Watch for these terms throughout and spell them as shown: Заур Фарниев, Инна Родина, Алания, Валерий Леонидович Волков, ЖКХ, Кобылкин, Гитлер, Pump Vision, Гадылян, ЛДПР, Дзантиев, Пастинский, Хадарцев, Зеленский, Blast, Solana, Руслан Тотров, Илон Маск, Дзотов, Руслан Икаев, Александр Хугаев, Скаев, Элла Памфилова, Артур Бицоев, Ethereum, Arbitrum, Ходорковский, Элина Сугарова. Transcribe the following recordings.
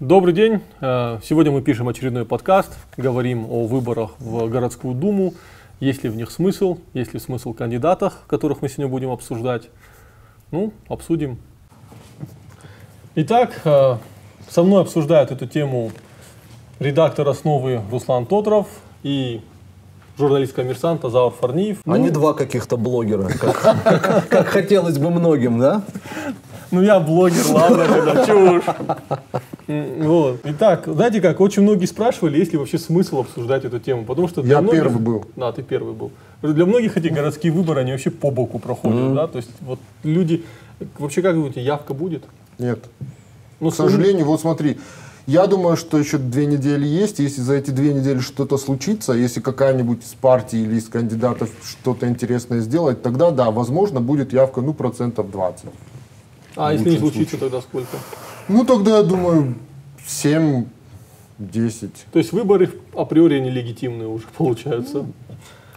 Добрый день. Сегодня мы пишем очередной подкаст, говорим о выборах в городскую думу, есть ли в них смысл, есть ли смысл в кандидатах, которых мы сегодня будем обсуждать. Ну, обсудим. Итак, со мной обсуждают эту тему редактор «Основы» Руслан Тотров и журналист «Коммерсанта» Заур Фарниев. А не два каких-то блогера, как хотелось бы многим, да? Ну, я блогер, ладно, тогда чушь. Вот. Итак, знаете как, очень многие спрашивали, есть ли вообще смысл обсуждать эту тему, потому что для многих... первый был. Да, ты первый был. Для многих эти городские выборы, они вообще по боку проходят, да? То есть, вот люди... Вообще, как вы думаете, явка будет? Нет. Ну, к сожалению, вот смотри, я думаю, что еще 2 недели есть, если за эти 2 недели что-то случится, если какая-нибудь из партий или из кандидатов что-то интересное сделает, тогда, да, возможно, будет явка, ну, 20%. А если не случится, тогда сколько? Ну, тогда, я думаю, 7-10. То есть выборы априори нелегитимные уже получаются?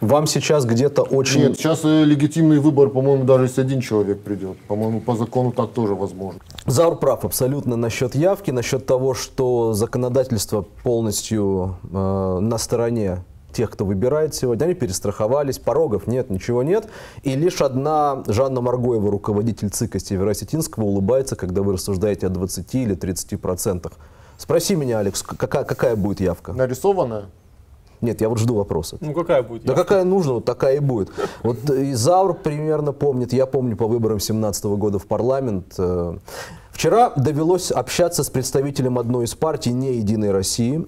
Вам сейчас где-то очень... Нет, сейчас легитимный выбор, по-моему, даже если 1 человек придет. По-моему, по закону так тоже возможно. Заур прав абсолютно насчет явки, насчет того, что законодательство полностью на стороне тех, кто выбирает сегодня. Они перестраховались, порогов нет, ничего нет. И лишь одна Жанна Маргоева, руководитель ЦИКа Североосетинского, улыбается, когда вы рассуждаете о 20 или 30%. Спроси меня, Алекс, какая будет явка? Нарисованная? Нет, я вот жду вопроса. Ну, какая будет? Да явка? Какая нужна, вот такая и будет. Вот и Заур примерно помнит, я помню по выборам 17-го года в парламент. Вчера довелось общаться с представителем одной из партий не «Единой России»,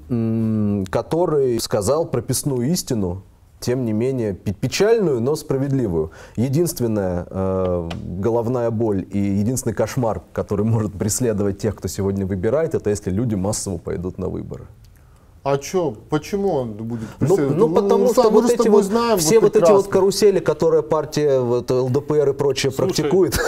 который сказал прописную истину, тем не менее печальную, но справедливую. Единственная головная боль и единственный кошмар, который может преследовать тех, кто сегодня выбирает, это если люди массово пойдут на выборы. А что? Почему он будет преследовать? Ну, потому что вот эти вот, знаем, все вот эти вот карусели, которые партия вот, ЛДПР и прочее практикует,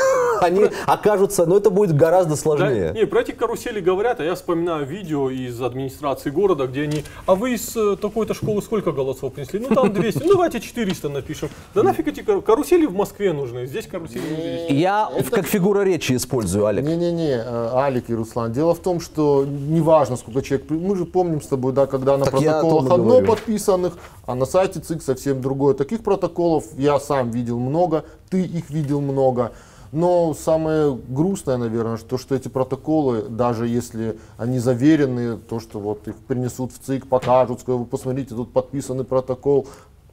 они окажутся, но это будет гораздо сложнее. Да, не, про эти карусели говорят, а я вспоминаю видео из администрации города, где они, а вы из такой-то школы сколько голосов принесли? Ну там 200, ну давайте 400 напишем. Да нафиг эти карусели в Москве нужны, здесь карусели нужны. Я как фигура речи использую, Алик. Не-не-не, Алик и Руслан, дело в том, что неважно, сколько человек, мы же помним с тобой, да, когда на протоколах одно подписанных, а на сайте ЦИК совсем другое. Таких протоколов я сам видел много, ты их видел много. Но самое грустное, наверное, что эти протоколы, даже если они заверены, то, что вот их принесут в ЦИК, покажут, скажут, вы посмотрите, тут подписанный протокол,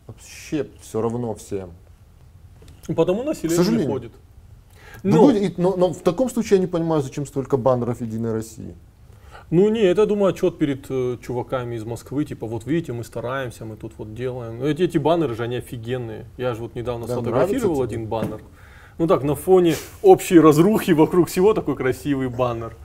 вообще все равно всем. Потому население не ходит. Но в таком случае я не понимаю, зачем столько баннеров «Единой России». Ну, не, это, думаю, отчет перед чуваками из Москвы, типа, вот видите, мы стараемся, мы тут вот делаем. Но эти баннеры же, они офигенные. Я же вот недавно сфотографировал один баннер. Ну так, на фоне общей разрухи вокруг всего такой красивый баннер,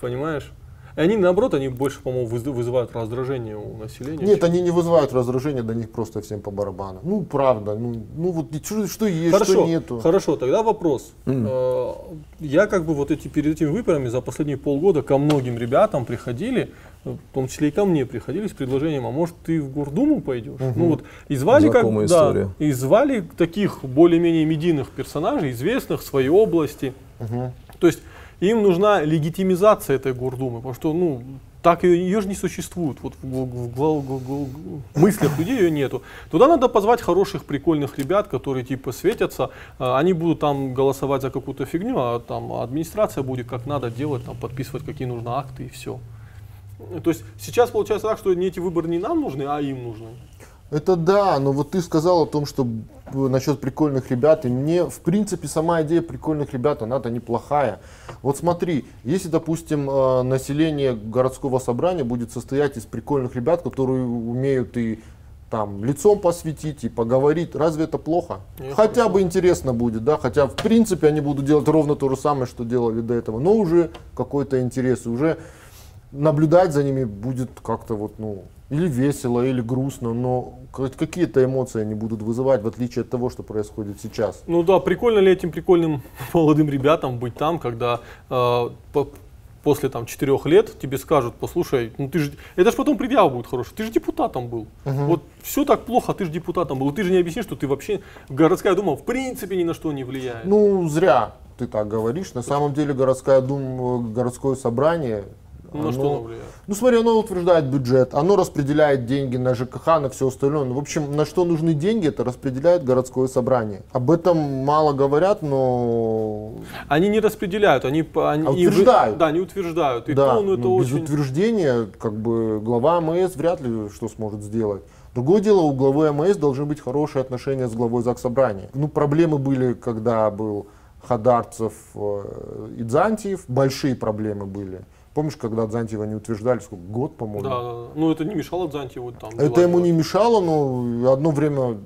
понимаешь? И они, наоборот, они больше, по-моему, вызывают раздражение у населения. Нет, они не вызывают раздражения, до них просто всем по барабану. Ну, правда, ну вот что есть, хорошо, что нету. Хорошо, тогда вопрос. Я как бы вот перед этими выборами за последние полгода ко многим ребятам приходили, в том числе и ко мне приходили с предложением, а может ты в Гордуму пойдешь? Ну вот, и звали, и звали таких более-менее медийных персонажей, известных в своей области. То есть им нужна легитимизация этой Гордумы, потому что, ну, так ее же не существует, вот в мыслях людей ее нету. Туда надо позвать хороших, прикольных ребят, которые типа светятся, они будут там голосовать за какую-то фигню, а там администрация будет как надо делать, там подписывать какие нужны акты и все. То есть сейчас получается так, что эти выборы не нам нужны, а им нужны. Это да, но вот ты сказал о том, что насчет прикольных ребят, и мне, в принципе, сама идея прикольных ребят, она-то неплохая. Вот смотри, если, допустим, население городского собрания будет состоять из прикольных ребят, которые умеют и там лицом посветить, и поговорить, разве это плохо? Нет, хотя бы интересно будет, да, хотя, в принципе, они будут делать ровно то же самое, что делали до этого, но уже какой-то интерес, уже наблюдать за ними будет как-то вот, ну... Или весело, или грустно, но какие-то эмоции они будут вызывать, в отличие от того, что происходит сейчас. Ну да, прикольно ли этим прикольным молодым ребятам быть там, когда после там 4 лет тебе скажут, послушай, ну ты же, это же потом предъява будет хорошая, ты же депутатом был. Вот все так плохо, ты же депутатом был, ты же не объяснишь, что ты вообще, городская дума в принципе ни на что не влияет. Ну зря ты так говоришь, на самом деле городское собрание... На что оно влияет? Ну смотри, оно утверждает бюджет, оно распределяет деньги на ЖКХ, на все остальное. В общем, на что нужны деньги, это распределяет городское собрание. Об этом мало говорят, но... Они не распределяют, они утверждают. Да, они утверждают. И да, то, ну, это без очень... утверждения, как бы, глава МС вряд ли что сможет сделать. Другое дело, у главы МС должны быть хорошие отношения с главой Заксобрания. Ну, проблемы были, когда был Хадарцев и Дзантиев, большие проблемы были. Помнишь, когда Адзантиева не утверждали, сколько, год, по-моему? Да, да, ну это не мешало Адзантиеву там. Это ему не мешало, но одно время,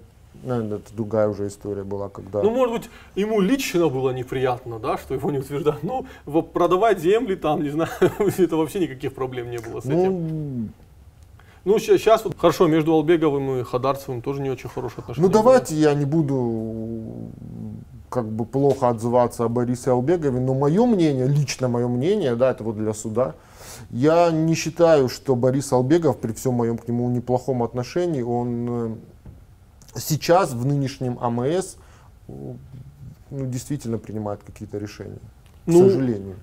наверное, это другая уже история была, когда... Ну, может быть, ему лично было неприятно, да, что его не утверждают. Ну, продавать земли там, не знаю, это вообще никаких проблем не было с этим. Ну, сейчас вот хорошо, между Албеговым и Хадарцевым тоже не очень хорошие отношения. Ну, давайте я не буду... как бы плохо отзываться о Борисе Албегове, но мое мнение, лично мое мнение, да, это вот для суда, я не считаю, что Борис Албегов, при всем моем к нему неплохом отношении, он сейчас в нынешнем АМС, ну, действительно принимает какие-то решения. Ну, к сожалению.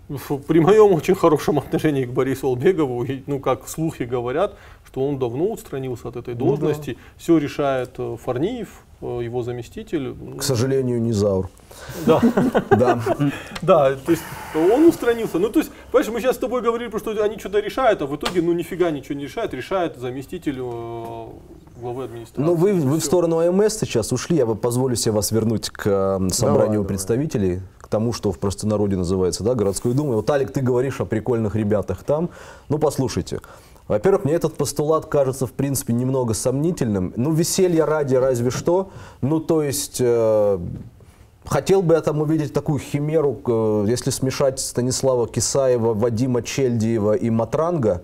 При моем очень хорошем отношении к Борису Албегову, ну, как слухи говорят, что он давно устранился от этой должности, ну, да. Все решает Фарниев, его заместитель. К сожалению, не Заур. Да. Да, то есть он устранился. Ну, то есть, понимаешь, мы сейчас с тобой говорили, что они что-то решают, а в итоге, ну, нифига ничего не решает, решает заместитель главы администрации. Ну, вы в сторону АМС сейчас ушли, я бы позволю себе вас вернуть к собранию представителей, к тому, что в простонародье называется, да, городской думой. Вот, Алик, ты говоришь о прикольных ребятах там. Ну, послушайте. Во-первых, мне этот постулат кажется, в принципе, немного сомнительным. Ну, веселье ради, разве что. Ну, то есть, хотел бы я там увидеть такую химеру, если смешать Станислава Кисаева, Вадима Чельдиева и Матранга.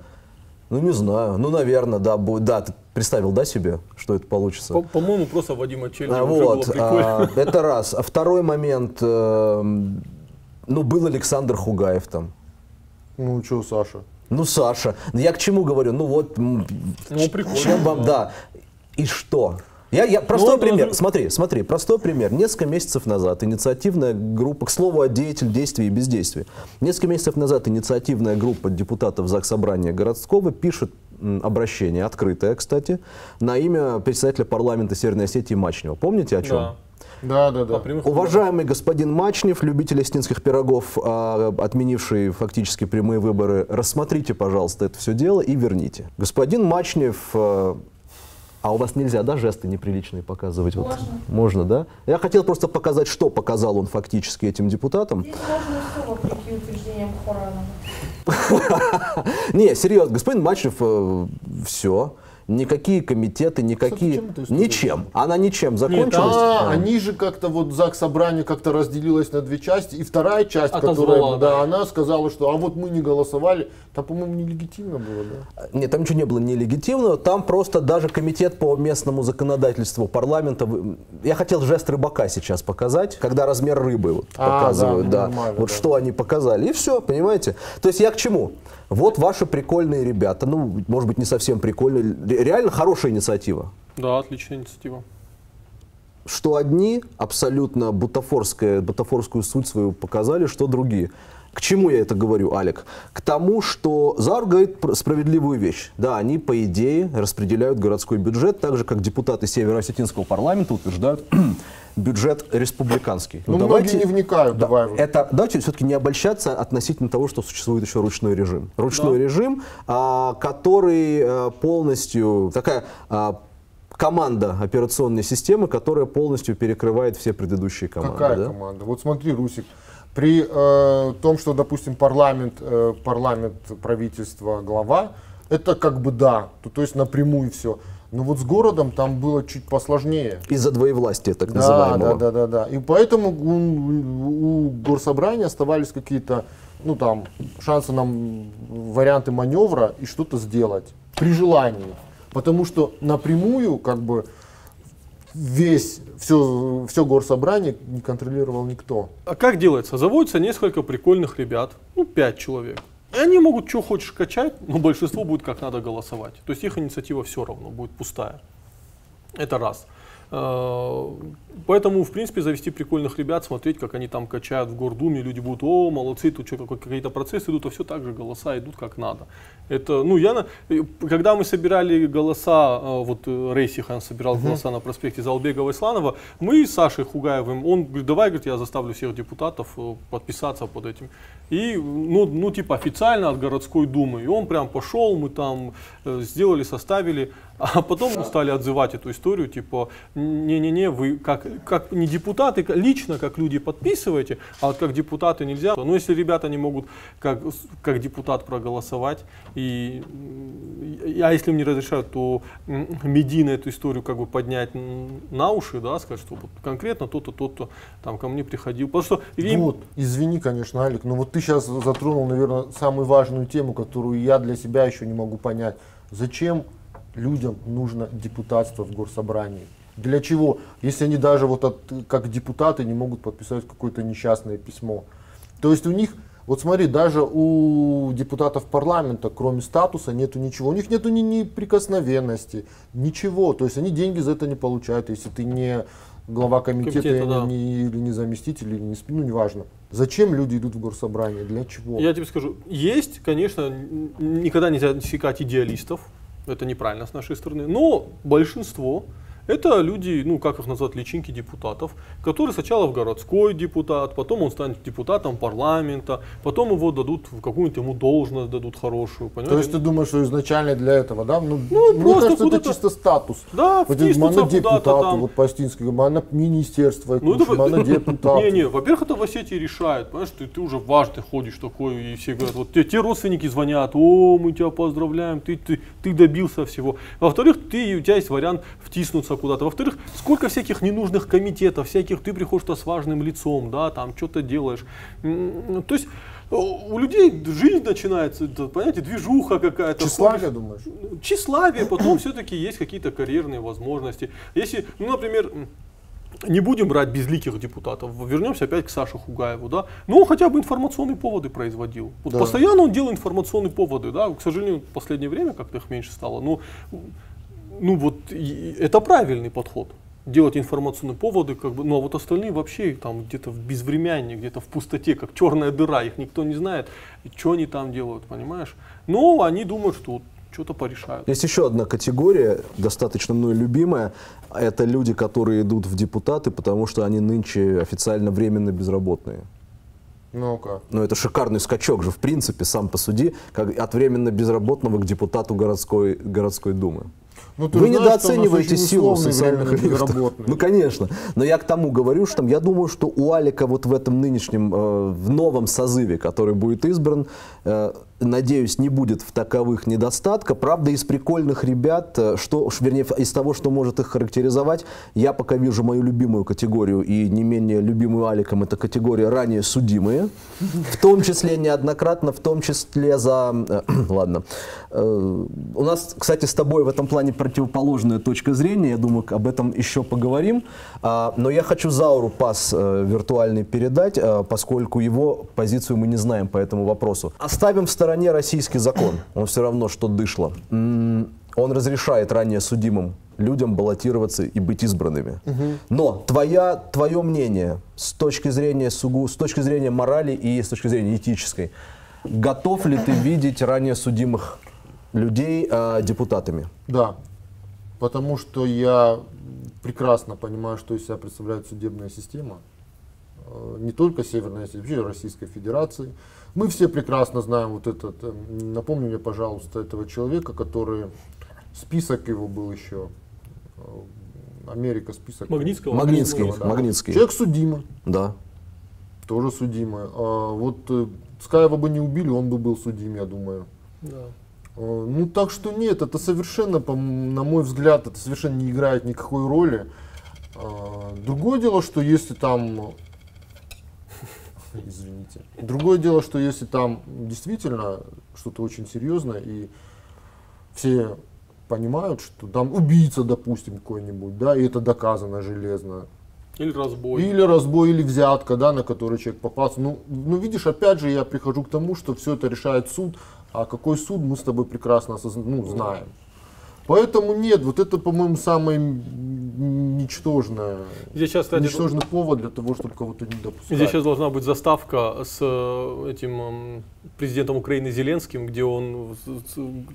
Ну, не знаю. Ну, наверное, да, будет. Да, ты представил, да, себе, что это получится? По-моему, просто Вадима Чельдиева вот, было прикольно. Это раз. А второй момент. Ну, был Александр Хугаев там. Ну, что, Саша? Ну, Саша, я к чему говорю? Ну вот, ну, чем вам, да. И что? Я простой пример. Смотри, простой пример. Несколько месяцев назад инициативная группа, к слову о действии и бездействии. Несколько месяцев назад инициативная группа депутатов Заксобрания городского пишет обращение, открытое, кстати, на имя председателя парламента Северной Осетии Мачнева. Помните о чем? Да. Да, да, да. Уважаемый господин Мачнев, любитель осетинских пирогов, отменивший фактически прямые выборы, рассмотрите, пожалуйста, это все дело и верните. Господин Мачнев, а у вас нельзя, да, жесты неприличные показывать? Можно. Вот, можно, да? Я хотел просто показать, что показал он фактически этим депутатам. Здесь можно вопреки утверждениям Хуранова. Не, серьезно, господин Мачнев, все. Никакие комитеты, никакие... Ничем. Она ничем закончилась. Они же как-то вот Заксобрание как-то разделилось на две части. И вторая часть, которая... Да, она сказала, что а вот мы не голосовали. Там, по-моему, нелегитимно было, да? Нет, там ничего не было нелегитимного. Там просто даже комитет по местному законодательству парламента... Я хотел жест рыбака сейчас показать, когда размер рыбы вот показывают. Да, да. Вот да. Что они показали. И все, понимаете? То есть я к чему? Вот ваши прикольные ребята. Ну, может быть, не совсем прикольные. Реально хорошая инициатива. Да, отличная инициатива. Что одни абсолютно бутафорскую суть свою показали, что другие. К чему я это говорю, Алик? К тому, что Заур говорит справедливую вещь. Да, они, по идее, распределяют городской бюджет, так же, как депутаты Северо-Осетинского парламента утверждают бюджет республиканский. Ну, давайте, многие не вникают. Да, давайте все-таки не обольщаться относительно того, что существует еще ручной режим. Ручной режим, который полностью... Такая команда операционной системы, которая полностью перекрывает все предыдущие команды. Какая команда? Вот смотри, Русик. При том, что, допустим, парламент, правительство, глава, это как бы да, то есть напрямую все. Но вот с городом там было чуть посложнее. Из-за двоевластия, так называемого. Да. И поэтому у горсобрания оставались какие-то, ну там, шансы нам, варианты маневра и что-то сделать при желании. Потому что напрямую, как бы, все горсобрание не контролировал никто. А как делается? Заводится несколько прикольных ребят, ну 5 человек. И они могут что хочешь качать, но большинство будет как надо голосовать. То есть их инициатива все равно будет пустая. Это раз. Поэтому, в принципе, завести прикольных ребят, смотреть, как они там качают в Гордуме, люди будут: о, молодцы, тут что, какие-то процессы идут, а все так же голоса идут как надо. Это, ну, я, когда мы собирали голоса, вот Рейсихан собирал голоса на проспекте за Албегова и Сланова, мы с Сашей Хугаевым, он говорит: давай, говорит, я заставлю всех депутатов подписаться под этим. И, ну, типа официально от городской думы. И он прям пошел, мы там сделали, составили. А потом мы стали отзывать эту историю, типа: не-не-не, вы как не депутаты, лично как люди подписываете, а вот как депутаты нельзя. Но если ребята не могут как депутат проголосовать, а если им не разрешают, то медийно эту историю как бы поднять на уши, да, сказать, что вот конкретно то-то, то-то там ко мне приходил. Потому что им... Ну вот, извини, конечно, Алик, но вот ты сейчас затронул, наверное, самую важную тему, которую я для себя еще не могу понять. Зачем людям нужно депутатство в горсобрании? Для чего? Если они даже вот как депутаты не могут подписать какое-то несчастное письмо. То есть у них, вот смотри, даже у депутатов парламента, кроме статуса, нету ничего. У них нету ни неприкосновенности, ничего. То есть они деньги за это не получают, если ты не глава комитета, да, или не заместитель, или не спину, неважно. Зачем люди идут в горсобрание? Для чего? Я тебе скажу, есть, конечно, никогда нельзя отсекать идеалистов. Это неправильно с нашей стороны. Но большинство — это люди, ну как их назвать, личинки депутатов, которые сначала в городской депутат, потом он станет депутатом парламента, потом его дадут в какую-нибудь, ему должность дадут хорошую. Понимаете? То есть ты думаешь, что изначально для этого, да? Ну мне кажется, это чисто статус. Да, вот монодепутаты, вот Пастинский, мономинистерство, монодепутаты. Не-не, во-первых, это в Осетии решает, понимаешь, ты уже важный ходишь такой, и все говорят, вот те родственники звонят: о, мы тебя поздравляем, ты добился всего. Во-вторых, у тебя есть вариант втиснуться куда-то. Во-вторых, сколько всяких ненужных комитетов, всяких ты приходишь-то с важным лицом, да, там что-то делаешь. То есть у людей жизнь начинается, понимаете, движуха какая-то. Тщеславие, думаешь? Тщеславие, потом все-таки есть какие-то карьерные возможности. Если, ну, например, не будем брать безликих депутатов, вернемся опять к Саше Хугаеву, да, но он хотя бы информационные поводы производил. Вот да. Постоянно он делал информационные поводы, да, к сожалению, в последнее время как-то их меньше стало, но... Ну вот это правильный подход — делать информационные поводы, как бы, ну а вот остальные вообще там где-то в безвремянии, где-то в пустоте, как черная дыра, их никто не знает, что они там делают, понимаешь? Но они думают, что что-то порешают. Есть еще одна категория, достаточно мной любимая, это люди, которые идут в депутаты, потому что они нынче официально временно безработные. Ну-ка. Ну, это шикарный скачок же, в принципе, сам посуди, как от временно безработного к депутату городской думы. Вы знаешь, недооцениваете силу социальных лифтов. Ну, конечно. Но я к тому говорю, что я думаю, что у Алика вот в этом нынешнем, в новом созыве, который будет избран, надеюсь, не будет в таковых недостатка. Правда, из прикольных ребят, что, вернее, из того, что может их характеризовать, я пока вижу мою любимую категорию и не менее любимую Аликом — это категория ранее судимые, в том числе неоднократно, в том числе за... Ладно. У нас, кстати, с тобой в этом плане противоположная точка зрения, я думаю, об этом еще поговорим. Но я хочу Зауру пас виртуальный передать, поскольку его позицию мы не знаем по этому вопросу. Оставим в стороне российский закон, он все равно что дышло. Он разрешает ранее судимым людям баллотироваться и быть избранными. Но твое мнение с точки зрения морали и с точки зрения этической, готов ли ты видеть ранее судимых людей депутатами? Да, потому что я прекрасно понимаю, что из себя представляет судебная система, не только северная, вообще Российской Федерации. Мы все прекрасно знаем вот этот, напомни мне, пожалуйста, этого человека, который, список его был еще, Америка, список. Магнитского. Магнитский, да. Магнитский. Человек судимый. Да. Тоже судимый. Вот Скаева бы не убили, он бы был судим, я думаю. Да. Ну так что нет, это совершенно, на мой взгляд, это совершенно не играет никакой роли. Другое дело, что если там... Извините. Другое дело, что если там действительно что-то очень серьезное, и все понимают, что там убийца, допустим, какой-нибудь, да, и это доказано железно. Или разбой. Или разбой, или взятка, да, на который человек попался. Ну, видишь, опять же, я прихожу к тому, что все это решает суд, а какой суд, мы с тобой прекрасно знаем. Поэтому нет, вот это, по-моему, самое ничтожное. Здесь сейчас, кстати, ничтожный повод для того, чтобы кого-то не допускать. Здесь сейчас должна быть заставка с этим президентом Украины Зеленским, где он,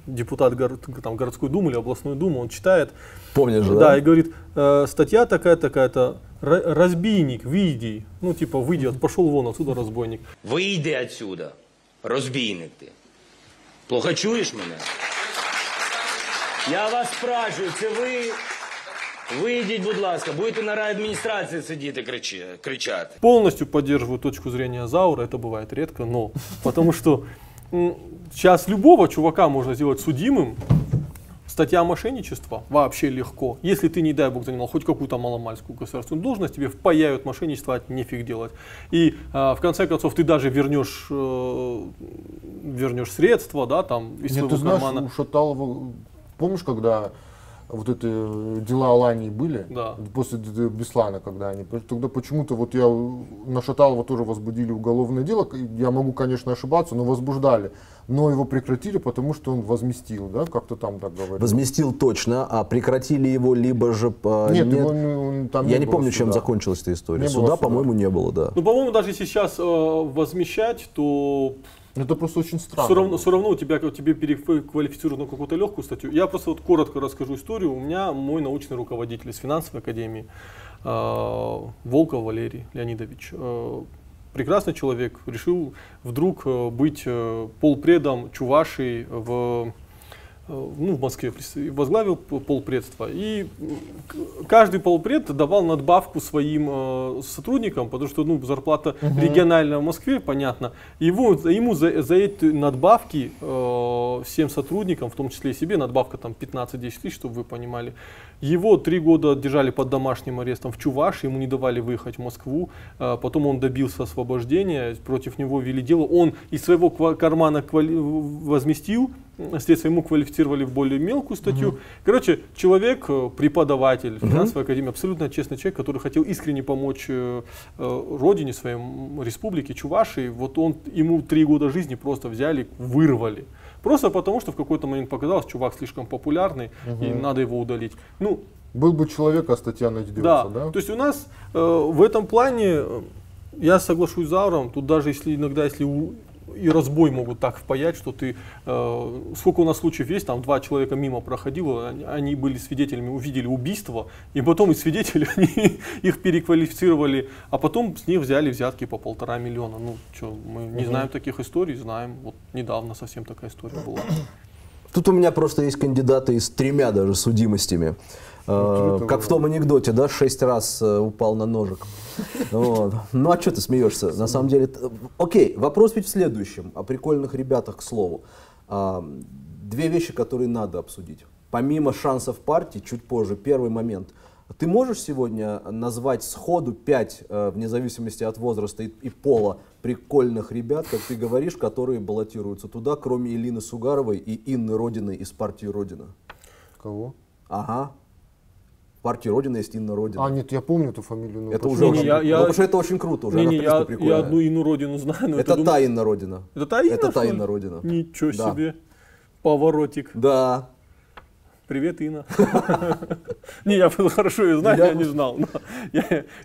депутат там, городской думы или областной думы, он читает. Помнишь, да? Да, и говорит, статья такая-то, разбийник, выйди. Ну, типа, выйди, пошел вон отсюда, разбойник. Выйди отсюда, разбийник ты. Плохо чуешь меня? Я вас спрашиваю, це ви? Выйдите, будь ласка, будете на райадминистрации сидеть и кричать. Полностью поддерживаю точку зрения Заура, это бывает редко, но потому что сейчас любого чувака можно сделать судимым. Статья мошенничества вообще легко. Если ты, не дай бог, занимал хоть какую-то маломальскую государственную должность, тебе впаяют мошенничество, от нефиг делать. И в конце концов ты даже вернешь средства, да, там из своего кармана. Знаешь, у Шаталова, помнишь, когда вот эти дела Алании были, да, после Беслана, когда они, тогда почему-то вот я на Шаталова тоже возбудили уголовное дело, я могу, конечно, ошибаться, но возбуждали, но его прекратили, потому что он возместил, да, как-то там так говорили. Возместил точно, а прекратили его либо же... Нет, его, там я не помню, суда. Чем закончилась эта история. Суда, по-моему, не было, да. Ну, по-моему, даже сейчас возмещать, то... Это просто очень странно. Все равно тебе переквалифицируют на какую-то легкую статью. Я просто вот коротко расскажу историю. У меня мой научный руководитель из финансовой академии, Волков Валерий Леонидович, прекрасный человек, решил вдруг быть полпредом Чувашии в Москве, возглавил полпредство. И каждый полпред давал надбавку своим сотрудникам, потому что зарплата региональная в Москве, понятно. Ему за эти надбавки всем сотрудникам, в том числе и себе, надбавка там 15-10 тысяч, чтобы вы понимали. Его 3 года держали под домашним арестом в Чувашии, ему не давали выехать в Москву. Потом он добился освобождения, против него вели дело. Он из своего кармана возместил, следствие ему квалифицировали в более мелкую статью. Короче, человек, преподаватель финансовой академии, абсолютно честный человек, который хотел искренне помочь родине, своей республике, Чувашии. Вот ему 3 года жизни просто взяли, вырвали. Просто потому, что в какой-то момент показалось, чувак слишком популярный, и надо его удалить. Ну, был бы человек, а статья найдется. Да. Да? То есть у нас в этом плане, я соглашусь с Зауром, тут даже если иногда, и разбой могут так впаять, что ты... сколько у нас случаев есть, там 2 человека мимо проходило, они были свидетелями, увидели убийство, и потом из свидетелей они их переквалифицировали, а потом с них взяли взятки по 1,5 миллиона. Ну, что, мы не знаем таких историй, знаем. Вот недавно совсем такая история была. Тут у меня просто есть кандидаты с 3 даже судимостями. Как в том анекдоте, да, 6 раз упал на ножик. Вот. Ну а что ты смеешься? На самом деле, окей, вопрос ведь в следующем, о прикольных ребятах, к слову. 2 вещи, которые надо обсудить. Помимо шансов партии, чуть позже, первый момент. Ты можешь сегодня назвать сходу 5, вне зависимости от возраста и пола, прикольных ребят, как ты говоришь, которые баллотируются туда, кроме Элины Сугаровой и Инны Родины из партии «Родина»? Кого? Ага. Партия «Родина» есть Инна Родина. А, нет, я помню эту фамилию. Но это уже не, очень, потому что это очень круто уже. Я одну Инну Родину знаю. Но это та Инна Родина. Это та Инна, Родина. Ничего себе. Поворотик. Да. Привет, Инна. Не, я хорошо ее знаю, я не знал.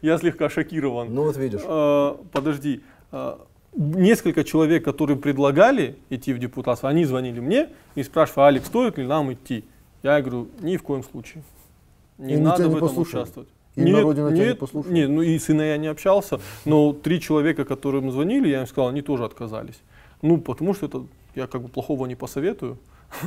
Я слегка шокирован. Ну вот видишь. Подожди. Несколько человек, которые предлагали идти в депутатство, они звонили мне и спрашивали, Алекс, стоит ли нам идти? Я говорю, ни в коем случае. Не надо в этом участвовать. Нет, ну и с Инной я не общался, но 3 человека, которым звонили, я им сказал, они тоже отказались. Ну, потому что это я как бы плохого не посоветую.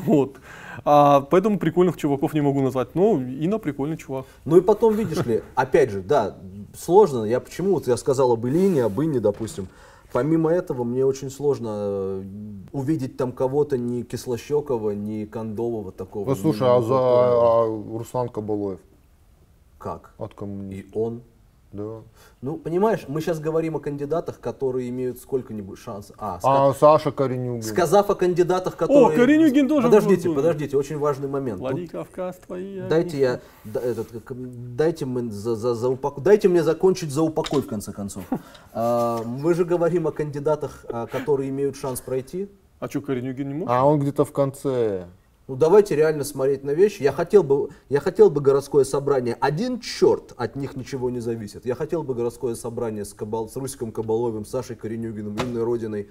Вот. Поэтому прикольных чуваков не могу назвать. Но Инна прикольный чувак. Ну и потом, видишь ли, опять же, да, сложно. Я почему? Вот я сказал об Элине, об Инне, допустим. Помимо этого, мне очень сложно увидеть там кого-то ни Кислощекова, ни Кондового такого. Ну слушай, Руслан Кабалоев? Как? От коммунистов. И он? Да. Ну, понимаешь, мы сейчас говорим о кандидатах, которые имеют сколько-нибудь шансов. Саша Коренюгин. Сказав о кандидатах, которые... О, Коренюгин тоже. Подождите, очень важный момент. Владикавказ твои. Дайте мне закончить за упокой, в конце концов. Мы же говорим о кандидатах, которые имеют шанс пройти. А что, Коренюгин не может? А он где-то в конце. Ну давайте реально смотреть на вещи. Я хотел бы городское собрание. Один черт, от них ничего не зависит. Я хотел бы городское собрание с Русиком Кабалоевым, Сашей Коренюгиным, Инной Родиной,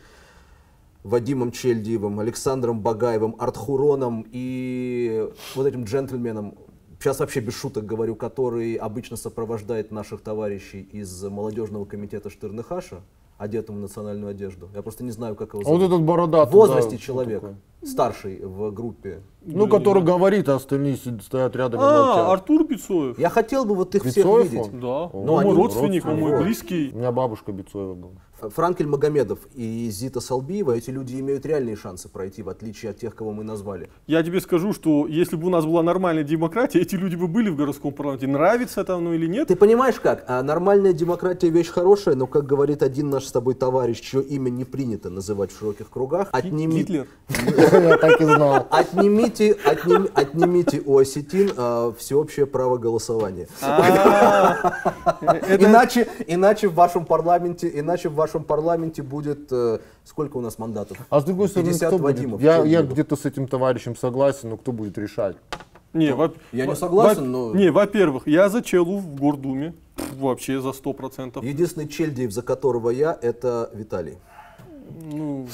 Вадимом Чельдиевым, Александром Багаевым, Артхуроном и вот этим джентльменом, сейчас вообще без шуток говорю, который обычно сопровождает наших товарищей из молодежного комитета Штырнахаша, одетым в национальную одежду. Я просто не знаю, как его зовут. А вот этот бородатый. В возрасте, да, человек, старший в группе. Ну, который говорит, а остальные стоят рядом и молчат. Артур Бицоев. Я хотел бы вот их Бицоев всех видеть. Да. Но он мой родственник, он мой близкий. У меня бабушка Бицоева была. Франкель Магомедов и Зита Салбиева, эти люди имеют реальные шансы пройти, в отличие от тех, кого мы назвали. Я тебе скажу, что если бы у нас была нормальная демократия, эти люди бы были в городском парламенте. Нравится это оно или нет? Ты понимаешь как? А нормальная демократия вещь хорошая, но, как говорит один наш с тобой товарищ, чье имя не принято называть в широких кругах, Гитлер. Я так и знал. Отнимите у осетин всеобщее право голосования. Иначе в вашем парламенте будет сколько у нас мандатов? А с другой стороны, 50 Вадимов. Я где-то с этим товарищем согласен, но кто будет решать? Я не согласен, но... Не, во-первых, я за Челу в Гордуме. Вообще за 100%. Единственный Чельдиев, за которого я, это Виталий. Ну,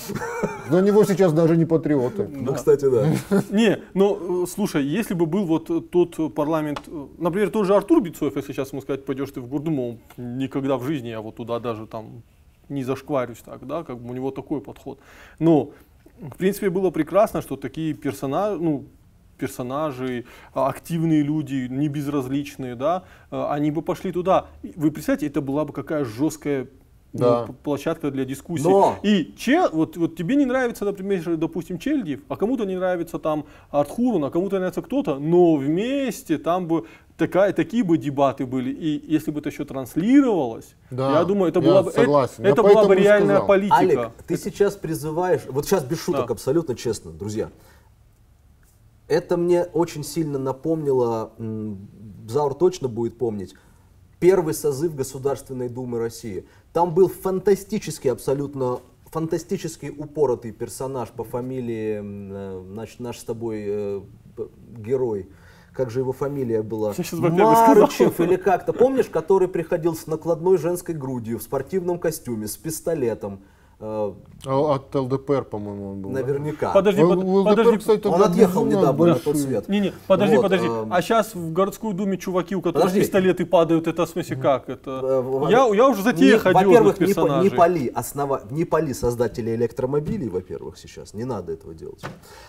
на него сейчас даже не патриоты. Ну, кстати, да. Не, но слушай, если бы был вот тот парламент, например, тот же Артур Бицоев, если сейчас ему сказать, пойдешь ты в Гордуму, никогда в жизни я вот туда даже там не зашкварюсь так, да, как бы у него такой подход. Но, в принципе, было прекрасно, что такие персонажи, активные люди, не безразличные, да, они бы пошли туда. Вы представляете, это была бы какая жесткая, да, площадка для дискуссии. Но... И вот тебе не нравится, например, допустим, Чельдиев, а кому-то не нравится там Артхурун, а кому-то нравится кто-то, но вместе там бы такие бы дебаты были. И если бы это еще транслировалось, да, я думаю, это была бы реальная политика. Алик, ты сейчас призываешь, вот сейчас без шуток, да, абсолютно честно, друзья, это мне очень сильно напомнило, Заур точно будет помнить, первый созыв Государственной Думы России. Там был абсолютно фантастически упоротый персонаж по фамилии, значит, наш с тобой герой. Как же его фамилия была? Марычев или как-то. Помнишь, который приходил с накладной женской грудью, в спортивном костюме, с пистолетом? От ЛДПР, по-моему, он был. Наверняка. Подожди, ЛДПР, кстати, он отъехал недавно на тот свет. Не, подожди. А сейчас в городскую думе чуваки, у которых пистолеты падают, это в смысле как? Я уже за тех ходил. Во-первых, не пали создатели электромобилей, во-первых, сейчас. Не надо этого делать.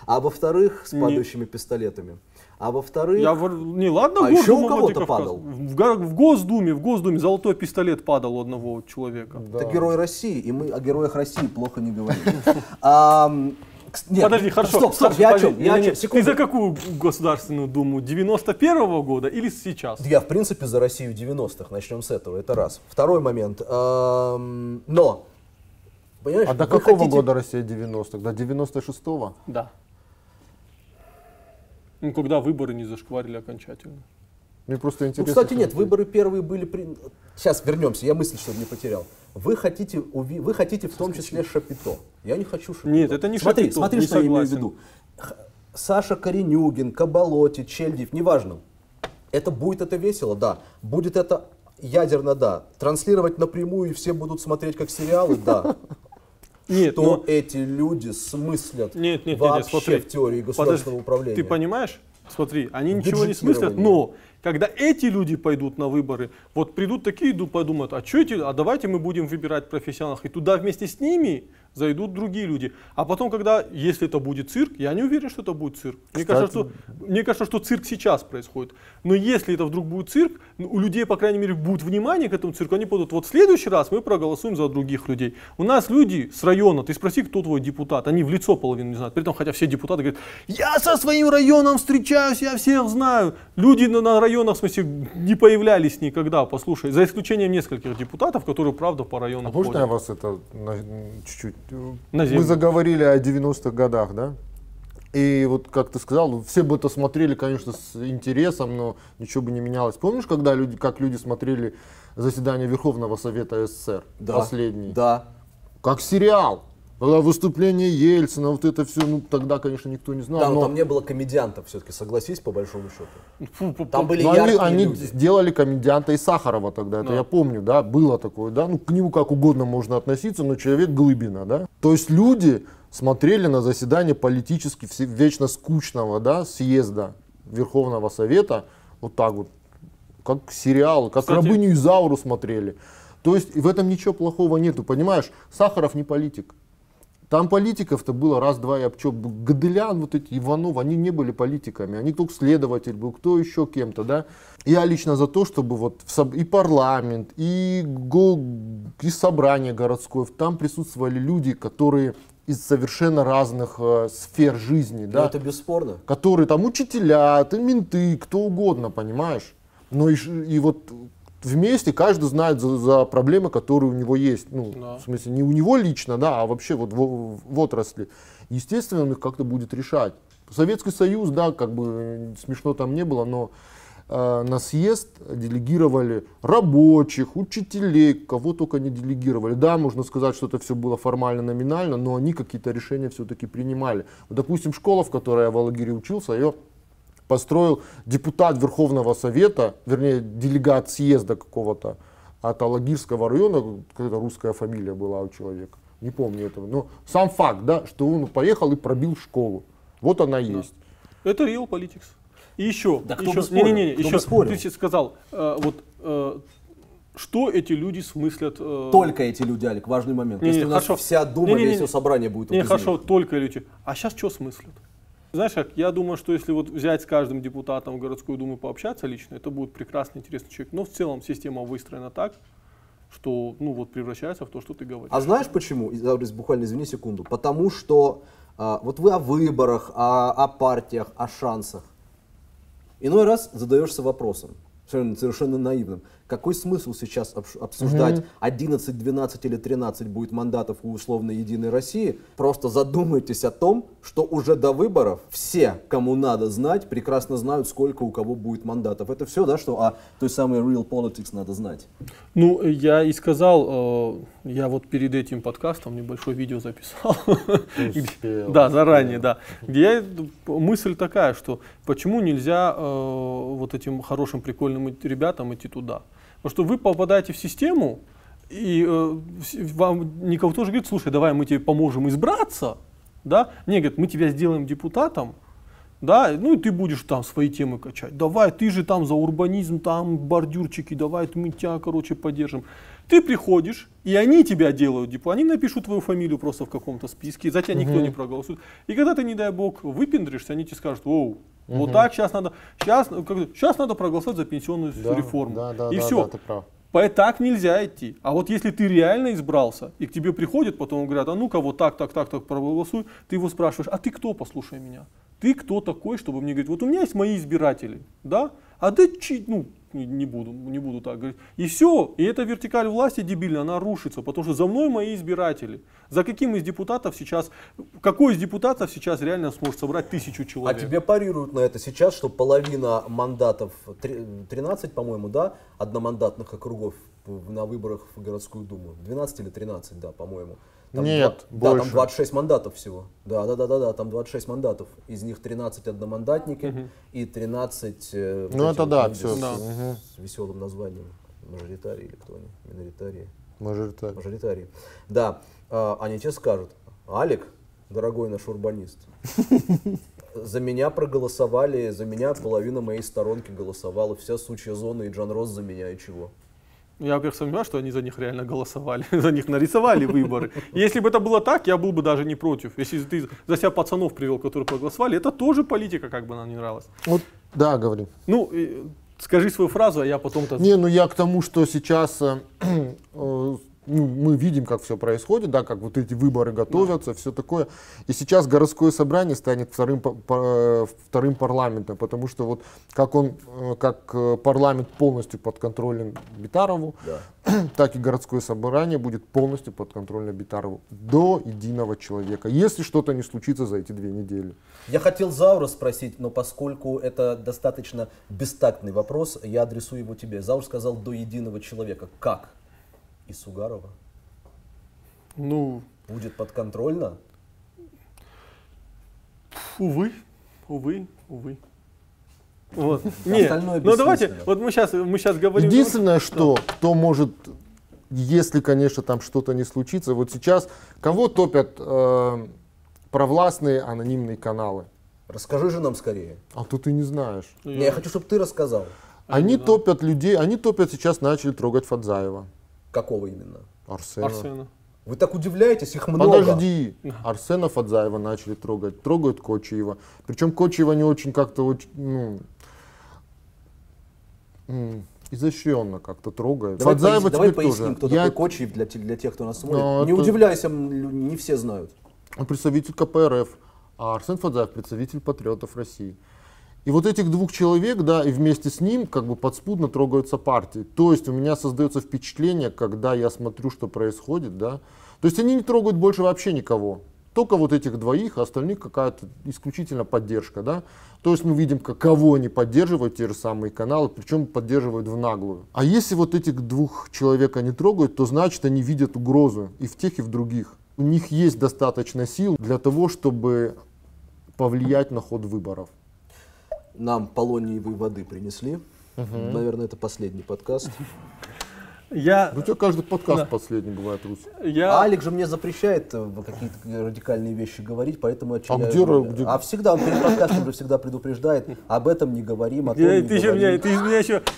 А во-вторых, с падающими пистолетами. А во-вторых, еще у кого-то падал. В Госдуме золотой пистолет падал у одного человека. Да. Это герой России, и мы о героях России плохо не говорим. Подожди, хорошо. Ты за какую Государственную Думу? 91-го года или сейчас? Я, в принципе, за Россию 90-х. Начнем с этого, это раз. Второй момент. Но, понимаешь, а до какого года Россия 90-х? До 96-го? Да. Ну, когда выборы не зашкварили окончательно. Мне просто интересно. Ну, кстати, нет, выборы первые были... Сейчас вернемся, я мысль, чтобы не потерял. Вы хотите в том числе шапито. Я не хочу шапито. Нет, это не шапито. Смотри, что я имею в виду. Саша Коренюгин, Кабалоти, Чельдиев, неважно. Будет это весело, да. Будет это ядерно, да. Транслировать напрямую, и все будут смотреть как сериалы, да. Нет, что эти люди смыслят вообще в теории государственного управления. Ты понимаешь? Смотри, они ничего не смыслят, но когда эти люди пойдут на выборы, вот придут такие, подумают, давайте мы будем выбирать профессионалов, и туда вместе с ними зайдут другие люди. А потом, если это будет цирк, я не уверен, что это будет цирк. Мне кажется, что цирк сейчас происходит. Но если это вдруг будет цирк, у людей, по крайней мере, будет внимание к этому цирку, они будут, вот в следующий раз мы проголосуем за других людей. У нас люди с района, ты спроси, кто твой депутат, они в лицо половину не знают. При этом, хотя все депутаты говорят, я со своим районом встречаюсь, я всех знаю. Люди на районах, в смысле, не появлялись никогда, послушай, за исключением нескольких депутатов, которые, правда, по району ходят. А можно я вас это чуть-чуть... Мы заговорили о 90-х годах, да? И вот, как ты сказал, все бы это смотрели, конечно, с интересом, но ничего бы не менялось. Помнишь, как люди смотрели заседание Верховного Совета СССР? Да. Последний. Да. Как сериал. выступление Ельцина, вот это все, ну тогда, конечно, никто не знал. Да, но там не было комедиантов все-таки, согласись, по большому счету. Там были яркие люди. Сделали комедианта и Сахарова тогда, это я помню, да, было такое, да, ну к нему как угодно можно относиться, но человек глыбина, да. То есть люди смотрели на заседание политически вечно скучного, да, съезда Верховного Совета, вот так вот, как сериал, как «Рабыню Изауру» смотрели. То есть в этом ничего плохого нету, понимаешь? Сахаров не политик. Там политиков-то было раз-два и обчоп. Гадылян, вот эти, Иванов, они не были политиками. Они только следователь был, кто еще кем-то, да? Я лично за то, чтобы вот и парламент, и собрание городское, там присутствовали люди, которые из совершенно разных сфер жизни, да? Это бесспорно. Которые там учителя, там менты, кто угодно, понимаешь? Но и вот вместе каждый знает за проблемы, которые у него есть. Ну, в смысле, не у него лично, да, а вообще вот в отрасли. Естественно, он их как-то будет решать. Советский Союз, да, как бы смешно там не было, но на съезд делегировали рабочих, учителей, кого только не делегировали. Да, можно сказать, что это все было формально, номинально, но они какие-то решения все-таки принимали. Вот, допустим, школа, в которой я в Алагире учился, ее построил депутат Верховного Совета, вернее, делегат съезда какого-то от Алагирского района, какая-то русская фамилия была у человека, не помню этого, но сам факт, да, что он поехал и пробил школу, вот она есть. Это real politics. И еще, да, кто бы спорил? Ты сказал, что эти люди смыслят? Только эти люди, Алик, важный момент. Если у нас вся дума, если собрание будет... Хорошо, только люди. А сейчас что смыслят? Знаешь, я думаю, что если вот взять с каждым депутатом в городскую думу пообщаться лично, это будет прекрасный, интересный человек. Но в целом система выстроена так, что ну, вот, превращается в то, что ты говоришь. А знаешь почему? Буквально, извини секунду. Потому что вот вы о выборах, о партиях, о шансах. Иной раз задаешься вопросом, совершенно наивным. Какой смысл сейчас обсуждать 11, 12 или 13 будет мандатов у условной Единой России? Просто задумайтесь о том, что уже до выборов все, кому надо знать, прекрасно знают, сколько у кого будет мандатов. Это все, да, что о той самой real politics надо знать? Ну, я и сказал, я вот перед этим подкастом небольшое видео записал. Да, заранее, да. Где мысль такая, что почему нельзя вот этим хорошим, прикольным ребятам идти туда? Потому что вы попадаете в систему, и вам никого тоже говорит, слушай, давай мы тебе поможем избраться, да? Мне говорят, мы тебя сделаем депутатом, да, ну и ты будешь там свои темы качать. Давай, ты же там за урбанизм, там бордюрчики, давай мы тебя, короче, поддержим. Ты приходишь, и они тебя делают депутатом, они напишут твою фамилию просто в каком-то списке, за тебя никто не проголосует. И когда ты, не дай бог, выпендришься, они тебе скажут, оу, вот так сейчас надо проголосовать за пенсионную реформу. И все. Так нельзя идти. А вот если ты реально избрался, и к тебе приходят, потом говорят, а ну-ка вот так проголосуй, ты его спрашиваешь, а ты кто, послушай меня? Ты кто такой, чтобы мне говорить, вот у меня есть мои избиратели, да? Не буду так говорить. И все, и эта вертикаль власти дебильная, она рушится, потому что за мной мои избиратели. За каким из депутатов сейчас, какой из депутатов сейчас реально сможет собрать 1000 человек? А тебе парируют на это сейчас, что половина мандатов, 13, по-моему, да, одномандатных округов на выборах в городскую думу, 12 или 13, да, по-моему. Там нет, больше. Да, там 26 мандатов всего. Да, там 26 мандатов. Из них 13 одномандатники и 13... ну это да, все. С веселым названием. Мажоритарии или кто они? Миноритарии. Мажоритарии. Да, они тебе скажут, Алик, дорогой наш урбанист, за меня проголосовали, за меня половина моей сторонки голосовала, вся сучья зона и Джан Росс за меня и чего. Я, во-первых, сомневаюсь, что они за них реально голосовали, за них нарисовали выборы. Если бы это было так, я был бы даже не против. Если ты за себя пацанов привел, которые проголосовали, это тоже политика, как бы нам не нравилась. Вот, да, говори. Ну, скажи свою фразу, а я потом-то... Не, ну я к тому, что сейчас мы видим, как все происходит, да, как вот эти выборы готовятся, все такое. И сейчас городское собрание станет вторым парламентом, потому что вот как парламент полностью подконтролен Битарову, так и городское собрание будет полностью подконтрольно Битарову до единого человека, если что-то не случится за эти 2 недели. Я хотел Заура спросить, но поскольку это достаточно бестактный вопрос, я адресую его тебе. Заур сказал до единого человека. Как? И Сугарова? Ну, Будет подконтрольно? Увы, увы, увы. Вот. Нет, ну давайте, вот мы сейчас говорим... Единственное, что кто может, если, конечно, там что-то не случится, вот сейчас кого топят провластные анонимные каналы? Расскажи же нам скорее. А то ты не знаешь. Я хочу, чтобы ты рассказал. Они топят людей, они топят сейчас, начали трогать Фадзаева. Какого именно? Арсена. Вы так удивляетесь, их много. Подожди, Арсена Фадзаева начали трогать, трогают Кочеева. Причем Кочеева не очень как-то, ну, изощренно как-то трогает. Давай, Фадзаева давай поясним, кто такой Кочеев для тех, кто нас смотрит. Не удивляйся, не все знают. Он представитель КПРФ, а Арсен Фадзаев представитель патриотов России. И вот этих двух человек, да, и вместе с ним как бы подспудно трогаются партии. То есть у меня создается впечатление, когда я смотрю, что происходит, да. То есть они не трогают больше вообще никого. Только вот этих двоих, а остальных какая-то исключительно поддержка, да. То есть мы видим, кого они поддерживают, те же самые каналы, причем поддерживают в наглую. А если вот этих двух человек они трогают, то значит они видят угрозу и в тех, и в других. У них есть достаточно сил для того, чтобы повлиять на ход выборов. Нам полониевой воды принесли. Наверное, это последний подкаст. Ну, у тебя каждый подкаст последний бывает, Рус. Алик же мне запрещает какие-то радикальные вещи говорить, поэтому... А всегда он перед подкастом же всегда предупреждает, об этом не говорим, о том не говорим. Ты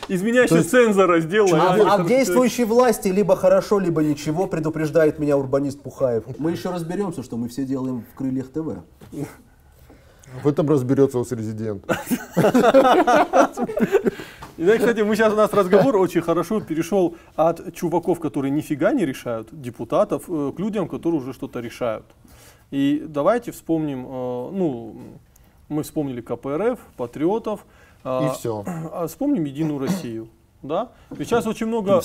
из меня еще цензора сделал. А действующей власти либо хорошо, либо ничего, предупреждает меня урбанист Пухаев. Мы еще разберемся, что мы все делаем в Крыльях ТВ. В этом разберется Ос-резидент. И, кстати, у нас разговор очень хорошо перешел от чуваков, которые нифига не решают, депутатов, к людям, которые уже что-то решают. И давайте вспомним, ну, мы вспомнили КПРФ, патриотов. И все. Вспомним Единую Россию. Да? Ведь сейчас очень много...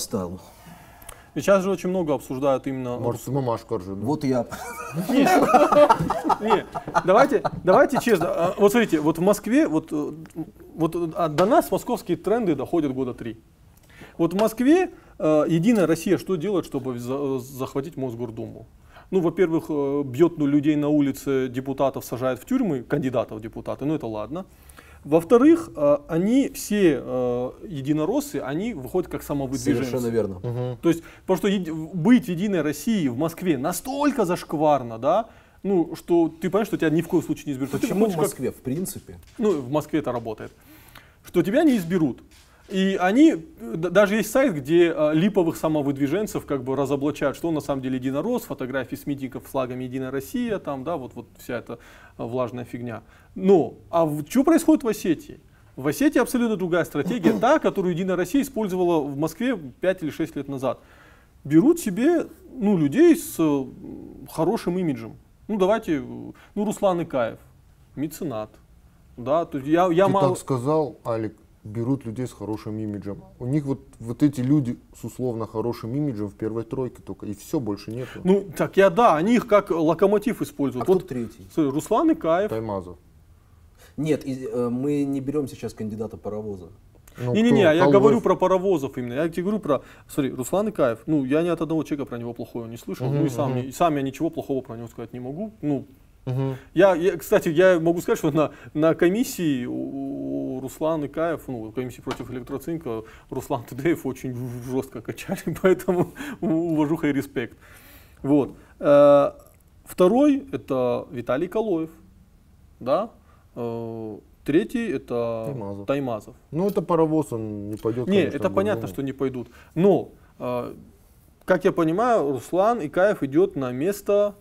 Сейчас же очень много обсуждают именно... Может, мамашку ржану. Вот я. Нет, давайте честно. Вот смотрите, вот в Москве, до нас московские тренды доходят года 3. Вот в Москве Единая Россия что делает, чтобы захватить Мосгордуму? Ну, во-первых, бьет людей на улице, депутатов сажают в тюрьмы, кандидатов в депутаты, ну это ладно. Во-вторых, они все единороссы, они выходят как самовыдвиженцы. Совершенно верно. То есть, потому что быть в Единой России в Москве настолько зашкварно, да, ну, что ты понимаешь, что тебя ни в коем случае не изберут. Почему в Москве, в принципе? Ну, в Москве это работает. Что тебя не изберут. И они, даже есть сайт, где липовых самовыдвиженцев как бы разоблачают, что он на самом деле единорос, фотографии с митингов с флагами «Единая Россия», там, да, вот вся эта влажная фигня. Но, что происходит в Осетии? В Осетии абсолютно другая стратегия, та, которую «Единая Россия» использовала в Москве 5 или 6 лет назад. Берут себе, ну, людей с хорошим имиджем. Ну, давайте, ну, Руслан Икаев, меценат. Да, то есть ты так сказал, Алик. Берут людей с хорошим имиджем. У них вот эти люди с условно хорошим имиджем в первой тройке только. И все, больше нет. Ну, так они их как локомотив используют. А вот кто третий? Смотри, Руслан Икаев. Таймазов. Нет, мы не берем сейчас кандидата паровоза. Не-не-не, я говорю про паровозов именно. Я тебе говорю про... Смотри, Руслан Икаев. Ну, я ни от одного человека про него плохого не слышал. Ну, и сам я ничего плохого про него сказать не могу. Ну, кстати, я могу сказать, что на комиссии Руслан Икаев, ну, комиссии против электроцинка, Руслан Тедеев очень жестко качали, поэтому уважуха и респект. Вот. Второй – это Виталий Калоев, да? Третий – это Таймазов. Ну, это паровоз, он не пойдет. Нет, это понятно, что не пойдут. Но, как я понимаю, Руслан Икаев идет на место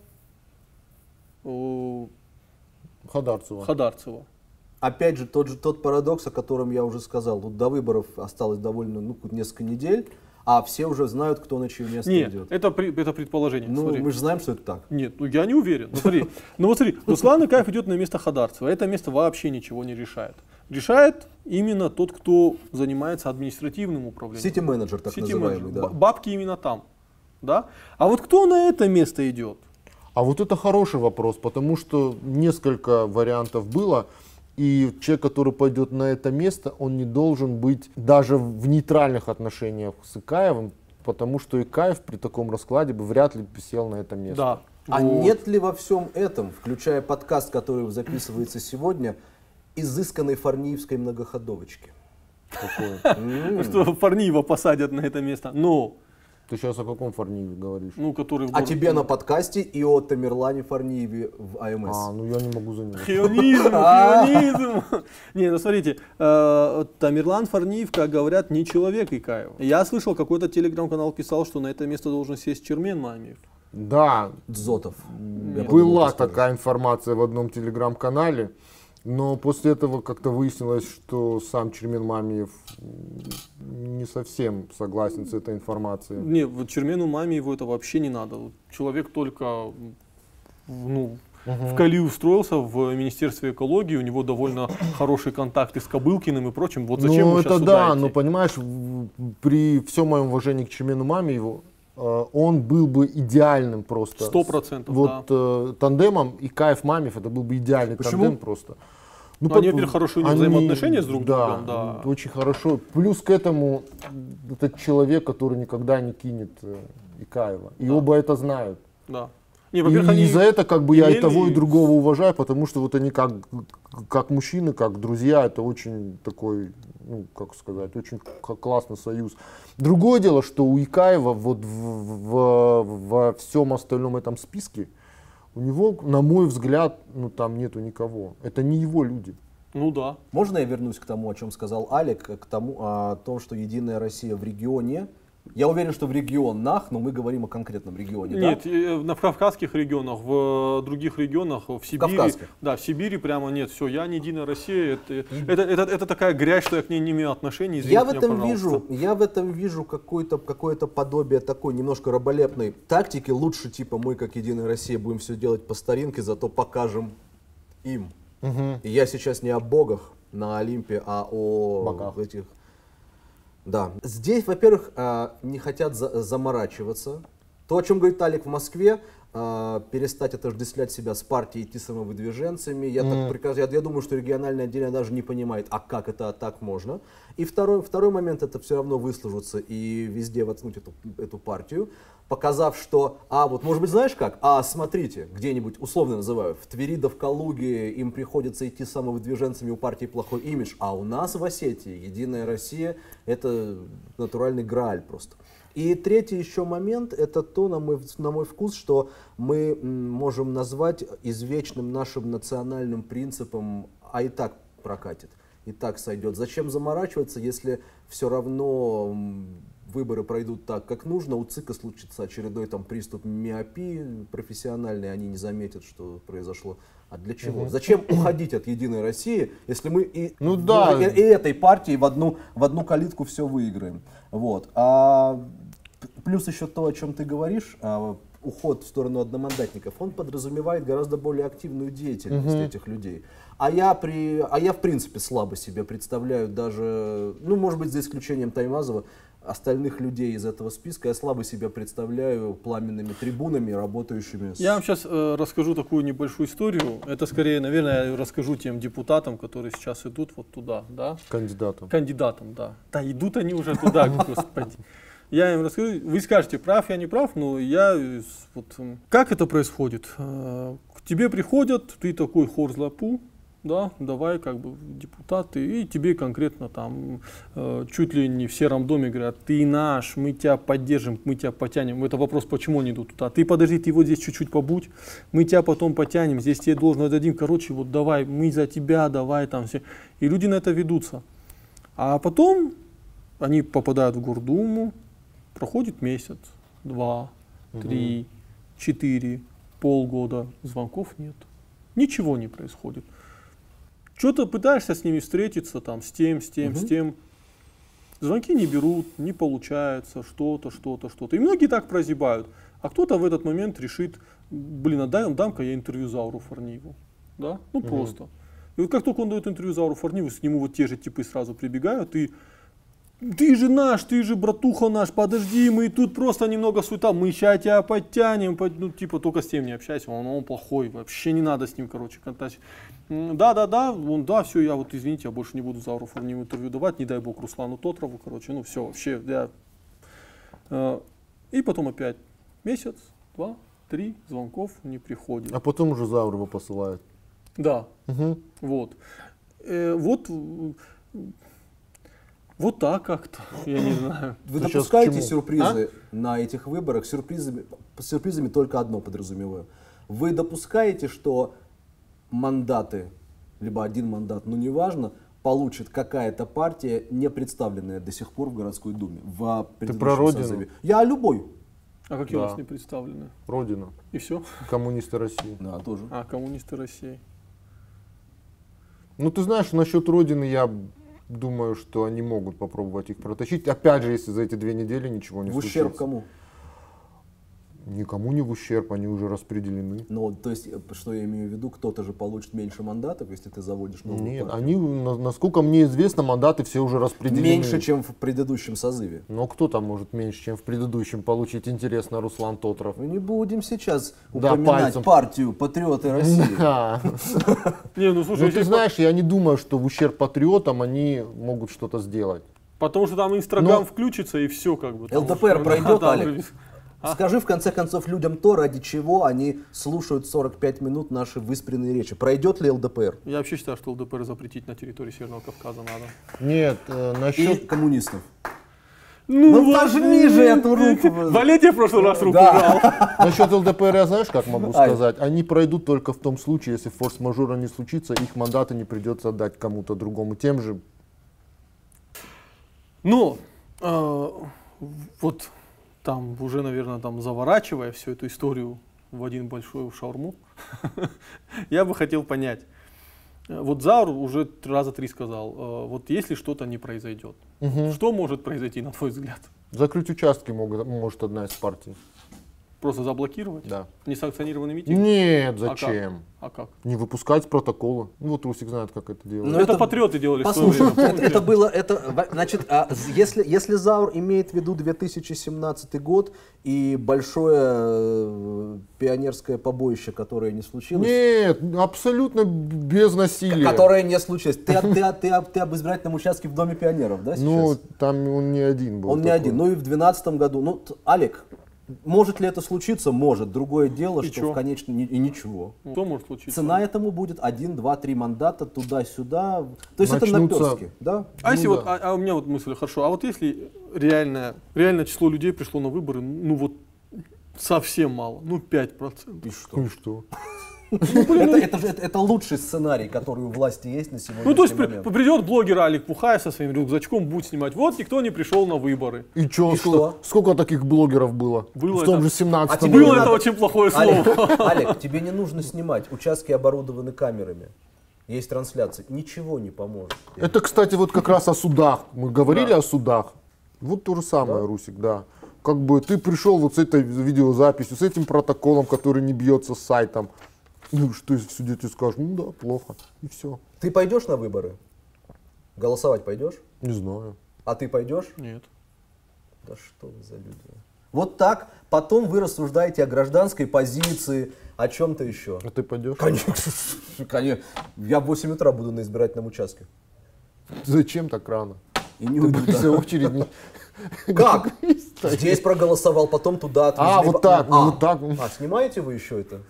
Хадарцева. Опять же тот парадокс, о котором я уже сказал. Тут до выборов осталось довольно несколько недель, а все уже знают, кто на чье место идет. Это предположение. Ну, мы же знаем, что это так. Нет, ну я не уверен. Смотри, Руслан Икаев идет на место Хадарцева. Это место вообще ничего не решает. Решает именно тот, кто занимается административным управлением. Сити-менеджер, так называемый. Бабки именно там. А вот кто на это место идет? А вот это хороший вопрос, потому что несколько вариантов было, и человек, который пойдет на это место, он не должен быть даже в нейтральных отношениях с Икаевым, потому что Икаев при таком раскладе бы вряд ли сел на это место. Да. А вот. Нет ли во всем этом, включая подкаст, который записывается сегодня, изысканной фарниевской многоходовочки? Что Фарниева посадят на это место. Но... Ты сейчас о каком Фарниеве говоришь? Ну, который в городе... А тебе на подкасте и о Тамерлане Фарниеве в АМС. А, ну я не могу за него. Хионизм, хионизм. Не, ну смотрите, Тамерлан Фарниев, как говорят, не человек Икаева. Я слышал, какой-то телеграм-канал писал, что на это место должен сесть Чермен Мамиев. Да. Дзотов. Была такая информация в одном телеграм-канале, но после этого как-то выяснилось, что сам Чермен Мамиев не совсем согласен с этой информацией. Не, вот Чермену Мамиеву это вообще не надо. Человек только в Кали устроился в Министерстве экологии, у него довольно хорошие контакты с Кобылкиным и прочим. Вот зачем ему сейчас сюда идти? Но понимаешь, при всем моем уважении к Чермену Мамиеву, он был бы идеальным просто. 100%. Вот да. Тандемом Икаев Мамиев это был бы идеальный тандем просто. Ну, они, во-первых, хорошие взаимоотношения с друг другом. Да, очень хорошо. Плюс к этому этот человек, который никогда не кинет Икаева. И оба это знают. Да. И за это как бы я и того, и другого уважаю, потому что вот они как мужчины, как друзья, это очень такой, ну как сказать, очень классный союз. Другое дело, что у Икаева вот во всем остальном этом списке, у него, на мой взгляд, ну там нету никого. Это не его люди. Ну да. Можно я вернусь к тому, о чем сказал Алик, к тому, о том, что Единая Россия в регионе. Я уверен, что в регионах, но мы говорим о конкретном регионе. Нет, да? В кавказских регионах, в других регионах, в Сибири. Да, в Сибири прямо нет, все, я не Единая Россия, это такая грязь, что я к ней не имею отношения. Я в этом вижу какое-то подобие такой немножко раболепной тактики. Лучше типа мы как Единая Россия будем все делать по старинке, зато покажем им. Угу. И я сейчас не о богах на Олимпе, а о богах. Этих... Да. Здесь, во-первых, не хотят заморачиваться. То, о чем говорит Алик в Москве, перестать отождествлять себя с партией, идти самовыдвиженцами. Я думаю, что региональное отделение даже не понимает, а как это так можно. И второй момент, это все равно выслужиться и везде воткнуть эту партию, показав, что, вот может быть знаешь как, смотрите, где-нибудь, условно называю, в Твери да в Калуге им приходится идти самовыдвиженцами, у партии плохой имидж, а у нас в Осетии Единая Россия это натуральный грааль просто. И третий еще момент, это то, на мой вкус, что мы можем назвать извечным нашим национальным принципом, и так прокатит, и так сойдет. Зачем заморачиваться, если все равно выборы пройдут так, как нужно, у ЦИКа случится очередной там приступ миопии профессиональный, они не заметят, что произошло. А для чего? Зачем уходить от Единой России, если мы и этой партии в одну калитку все выиграем? Вот. Плюс еще то, о чем ты говоришь, уход в сторону одномандатников, он подразумевает гораздо более активную деятельность этих людей. А я в принципе слабо себе представляю даже, может быть за исключением Таймазова, остальных людей из этого списка, я слабо себя представляю пламенными трибунами, работающими с... Я вам сейчас расскажу такую небольшую историю. Это скорее, наверное, я расскажу тем депутатам, которые сейчас идут вот туда, да? Кандидатам, да. Да, идут они уже туда, господи. Я им расскажу, вы скажете, прав я, не прав, но я... Как это происходит? К тебе приходят, ты такой хорзлапу, да, давай как бы депутаты, и тебе конкретно там чуть ли не в сером доме говорят, ты наш, мы тебя поддержим, мы тебя потянем. Это вопрос, почему они идут туда. Ты подожди, ты вот здесь чуть-чуть побудь, мы тебя потом потянем, здесь тебе должно отдадим, короче, вот давай, мы за тебя, давай там все. И люди на это ведутся. А потом они попадают в Гордуму, проходит месяц, два, три, четыре, полгода, звонков нет. Ничего не происходит. Что-то пытаешься с ними встретиться, там, с тем. Звонки не берут, не получается, что-то. И многие так прозябают. А кто-то в этот момент решит, блин, дам-ка я интервью Зауру Фарниеву. Да? Просто. И вот как только он дает интервью Зауру Фарниеву, к нему вот те же типы сразу прибегают и... Ты же наш, ты же братуха наш, подожди, мы тут просто немного суета, мы сейчас тебя подтянем, только с тем не общайся, он плохой, вообще не надо с ним, короче, контактировать. Все, я вот, извините, я больше не буду Зауру Фарниеву интервью давать, не дай бог Руслану Тотрову, короче, все, вообще, я... И потом опять месяц, два, три звонков не приходит. А потом уже Заурова посылают. Да. Угу. Вот. Вот так как-то, я не знаю. Вы допускаете сюрпризы на этих выборах? Сюрпризами только одно подразумеваю. Вы допускаете, что мандаты, либо один мандат, но неважно, получит какая-то партия, не представленная до сих пор в городской думе? Ты про Родину? Я о любой. А какие у вас не представлены? Родина. И все? Коммунисты России. Да, тоже. А, коммунисты России. Ну, ты знаешь, насчет Родины я думаю, что они могут попробовать их протащить. Опять же, если за эти 2 недели ничего не случится. В ущерб кому? Никому не в ущерб, они уже распределены. Ну, то есть, что я имею в виду, кто-то же получит меньше мандатов, если ты заводишь новую партию. Нет, они, насколько мне известно, мандаты все уже распределены. Меньше, чем в предыдущем созыве. Но кто там может меньше, чем в предыдущем получить? Интересно, Руслан Тотров. Мы не будем сейчас упоминать партию «Патриоты России». Ну, ты знаешь, я не думаю, что в ущерб патриотам они могут что-то сделать. Потому что там Инстаграм включится и все как бы. ЛДПР пройдет, Алекс. Скажи, в конце концов, людям то, ради чего они слушают 45 минут наши выспренные речи. Пройдет ли ЛДПР? Я вообще считаю, что ЛДПР запретить на территории Северного Кавказа надо. Нет, насчет... И коммунистов. Ну нажми же эту руку. Валерий в прошлый раз руку брал. Насчет ЛДПР я знаешь, как могу сказать? Они пройдут только в том случае, если форс-мажора не случится, их мандаты не придется отдать кому-то другому, тем же. Но вот... Там уже, наверное, там заворачивая всю эту историю в один большой шаурму, я бы хотел понять. Вот Заур уже раза 3 сказал, вот если что-то не произойдет, что может произойти, на твой взгляд? Закрыть участки может одна из партий. Просто заблокировать? Да. Несанкционированный митинг? Нет, зачем? А как? Не выпускать протоколы. Ну вот Русик знает, как это делать. Но это патриоты делали. Послушай, это было, значит, если Заур имеет в виду 2017 год и большое пионерское побоище, которое не случилось. Нет, абсолютно без насилия. Которое не случилось. Ты об избирательном участке в Доме пионеров, да, сейчас? Ну, там он не один был. Он не один. Ну и в 2012 году. Ну, Алик. Может ли это случиться? Может. Другое дело, что в конечном... И ничего. Что может случиться? Цена этому будет 1, 2, 3 мандата туда-сюда. То есть это наперстки, да? А если вот, у меня вот мысль, хорошо, а вот если реальное число людей пришло на выборы, ну вот совсем мало, ну 5%. И что? И что? Это лучший сценарий, который у власти есть на сегодняшний момент. Ну, то есть придет блогер Алик Пухаев со своим рюкзачком, будет снимать. Вот никто не пришел на выборы. И что? Сколько таких блогеров было? В том же 17-м. Было это очень плохое слово. Алик, тебе не нужно снимать. Участки оборудованы камерами. Есть трансляции. Ничего не поможет. Это, кстати, вот как раз о судах. Мы говорили о судах. Вот то же самое, Русик, да. Как бы ты пришел вот с этой видеозаписью, с этим протоколом, который не бьется с сайтом. Ну, что если в суде тебе скажешь, ну да, плохо, и все. Ты пойдешь на выборы? Голосовать пойдешь? Не знаю. А ты пойдешь? Нет. Да что вы за люди. Вот так, потом вы рассуждаете о гражданской позиции, о чем-то еще. А ты пойдешь? Конечно. Я в 8 утра буду на избирательном участке. Зачем так рано? И не уйду. Ты очередь не... Как? Здесь проголосовал, потом туда. А, вот так, вот так. А, снимаете вы еще это?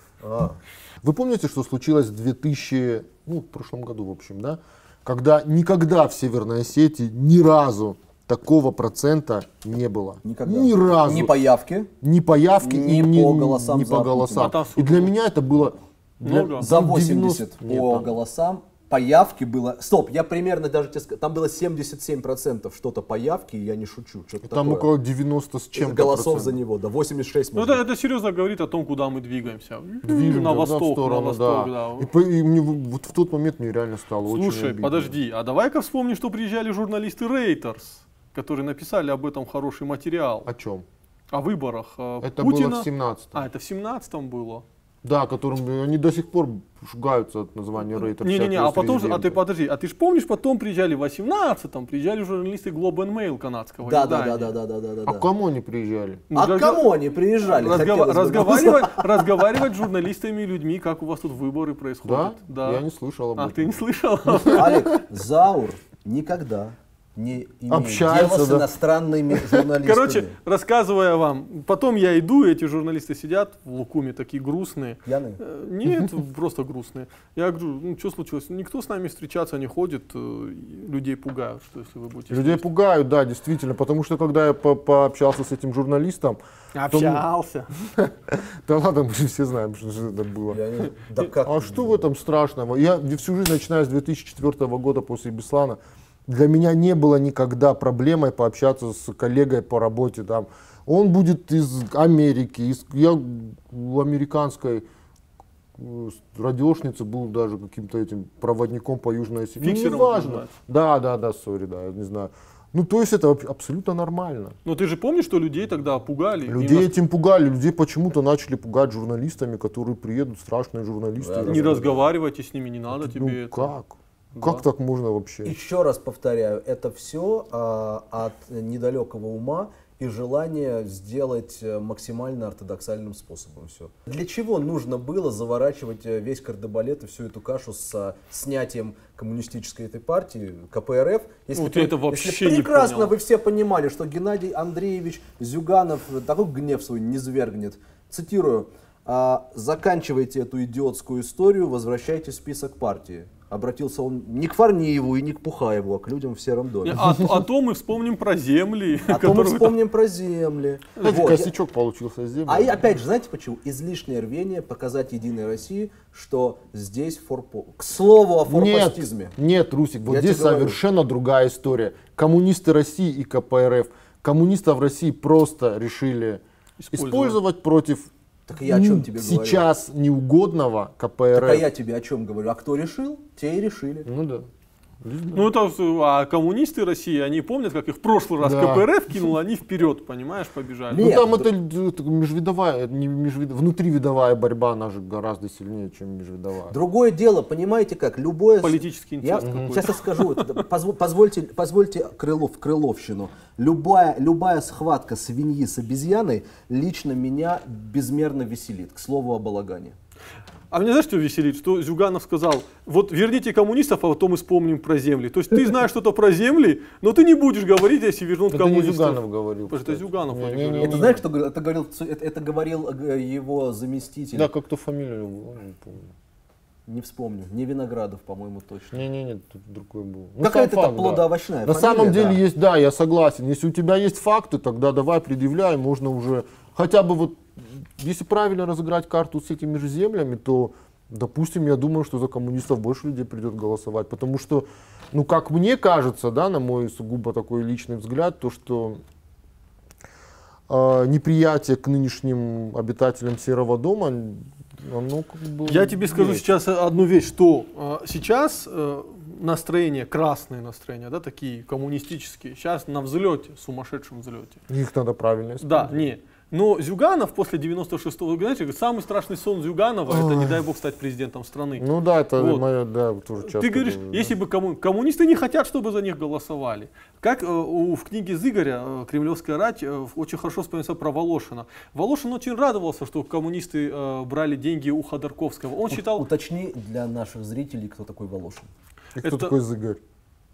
Вы помните, что случилось в прошлом году, в общем, да? Когда никогда в Северной Осетии ни разу такого процента не было. Никогда. Ни разу. Ни по явке. Ни по явке. Ни по голосам. Ни по голосам. И для меня это было... За 80 по голосам. По явке было... Стоп, я примерно даже тебе скажу, там было 77% что-то по явке, и я не шучу. Там около 90 с чем-то голосов за него, да, 86. Ну это серьезно говорит о том, куда мы двигаемся. Движемся на восток, на восток, да. И мне вот в тот момент мне реально стало очень обидно. Слушай, подожди, а давай-ка вспомним, что приезжали журналисты Reuters, которые написали об этом хороший материал. О чем? О выборах это Путина. Было в 17-м. А, это в 17-м было? Да, которым они до сих пор шугаются от названия Рейтер. Не-не-не, а потом же, подожди, а ты же помнишь, потом приезжали в 18-м, приезжали журналисты Globe and Mail канадского. Да. А кому они приезжали? Разговаривать с журналистами и людьми, как у вас тут выборы происходят. Да? Я не слышал об этом. А ты не слышал? Алик, Заур никогда не общаются, с иностранными журналистами. Короче, рассказывая вам, потом я иду, эти журналисты сидят в лукуме, такие грустные. Пьяные? Нет, просто грустные. Я говорю, ну что случилось? Никто с нами встречаться не ходит, людей пугают, что если вы будете... Людей пугают, да, действительно, потому что когда я пообщался с этим журналистом... Общался? Да ладно, мы же все знаем, что это было. А что в этом страшного? Я всю жизнь, начиная с 2004 года после Беслана, для меня не было никогда проблемой пообщаться с коллегой по работе. Там. Он будет из Америки, я в американской радиошнице был даже каким-то этим проводником по Южной Осетии. Фиксером, ну, неважно. Да, сори, да, я не знаю. Ну, то есть это абсолютно нормально. Но ты же помнишь, что людей тогда пугали? Людей этим пугали, людей почему-то начали пугать журналистами, которые приедут, страшные журналисты. Да, не разговаривайте с ними, не надо это, тебе. Ну, это... как? Да. Как так можно вообще? Еще раз повторяю, это все от недалекого ума и желания сделать максимально ортодоксальным способом все. Для чего нужно было заворачивать весь кардебалет и всю эту кашу с снятием коммунистической этой партии, КПРФ? Если вот это вообще если прекрасно вы все понимали, что Геннадий Андреевич Зюганов такой гнев свой не низвергнет. Цитирую. «Заканчивайте эту идиотскую историю, возвращайте в список партии». Обратился он не к Фарниеву и не к Пухаеву, а к людям в сером доме. А то мы вспомним про земли. А то мы вспомним про земли. Косячок получился с земли. А опять же, знаете почему? Излишнее рвение показать Единой России, что здесь форпост. К слову о форпостизме. Нет, Русик, вот здесь совершенно другая история. Коммунисты России и КПРФ. Коммунистов России просто решили использовать против... Так я о чем тебе говорю? Сейчас неугодного КПРФ. Так а я тебе о чем говорю? А кто решил, те и решили. Ну да. Ну это, а коммунисты России, они помнят, как их в прошлый раз, да, КПРФ кинул, они вперед, понимаешь, побежали. Нет, ну там это межвидовая, не межвид... внутривидовая борьба, она же гораздо сильнее, чем межвидовая. Другое дело, понимаете как, любое... Политический интерес какой-то. Сейчас я скажу, позвольте крыловщину. Любая схватка свиньи с обезьяной лично меня безмерно веселит, к слову о балагане. А меня знаешь, что веселит? Что Зюганов сказал, вот верните коммунистов, а потом мы вспомним про земли. То есть ты знаешь что-то про земли, но ты не будешь говорить, если вернут коммунистов. Это Зюганов говорил. Потому Зюганов говорил. Это знаешь, кто говорил? Это говорил его заместитель. Да, как-то фамилию не помню. Не вспомню. Не Виноградов, по-моему, точно. Не, тут другой был. Ну, какая-то там плодоовощная. На самом деле есть, да, я согласен. Если у тебя есть факты, тогда давай предъявляй, можно уже хотя бы вот. Если правильно разыграть карту с этими же землями, то, допустим, я думаю, что за коммунистов больше людей придет голосовать. Потому что, ну, как мне кажется, да, на мой сугубо такой личный взгляд, то, что неприятие к нынешним обитателям Серого дома, оно как бы... Я тебе скажу сейчас одну вещь, что сейчас настроения, красные настроения, да, такие коммунистические, сейчас на взлете, сумасшедшем взлете. Их надо правильно использовать. Да, не. Но Зюганов после 96-го, знаете, самый страшный сон Зюганова, это не дай бог стать президентом страны. Ну да, это вот. Моя, да, тоже часто. Ты говоришь, говорю, если бы коммунисты не хотят, чтобы за них голосовали. Как в книге Зыгоря «Кремлевская рать» очень хорошо вспоминается про Волошина. Волошин очень радовался, что коммунисты брали деньги у Ходорковского. Он считал... Уточни для наших зрителей, кто такой Волошин. И кто такой Зыгорь?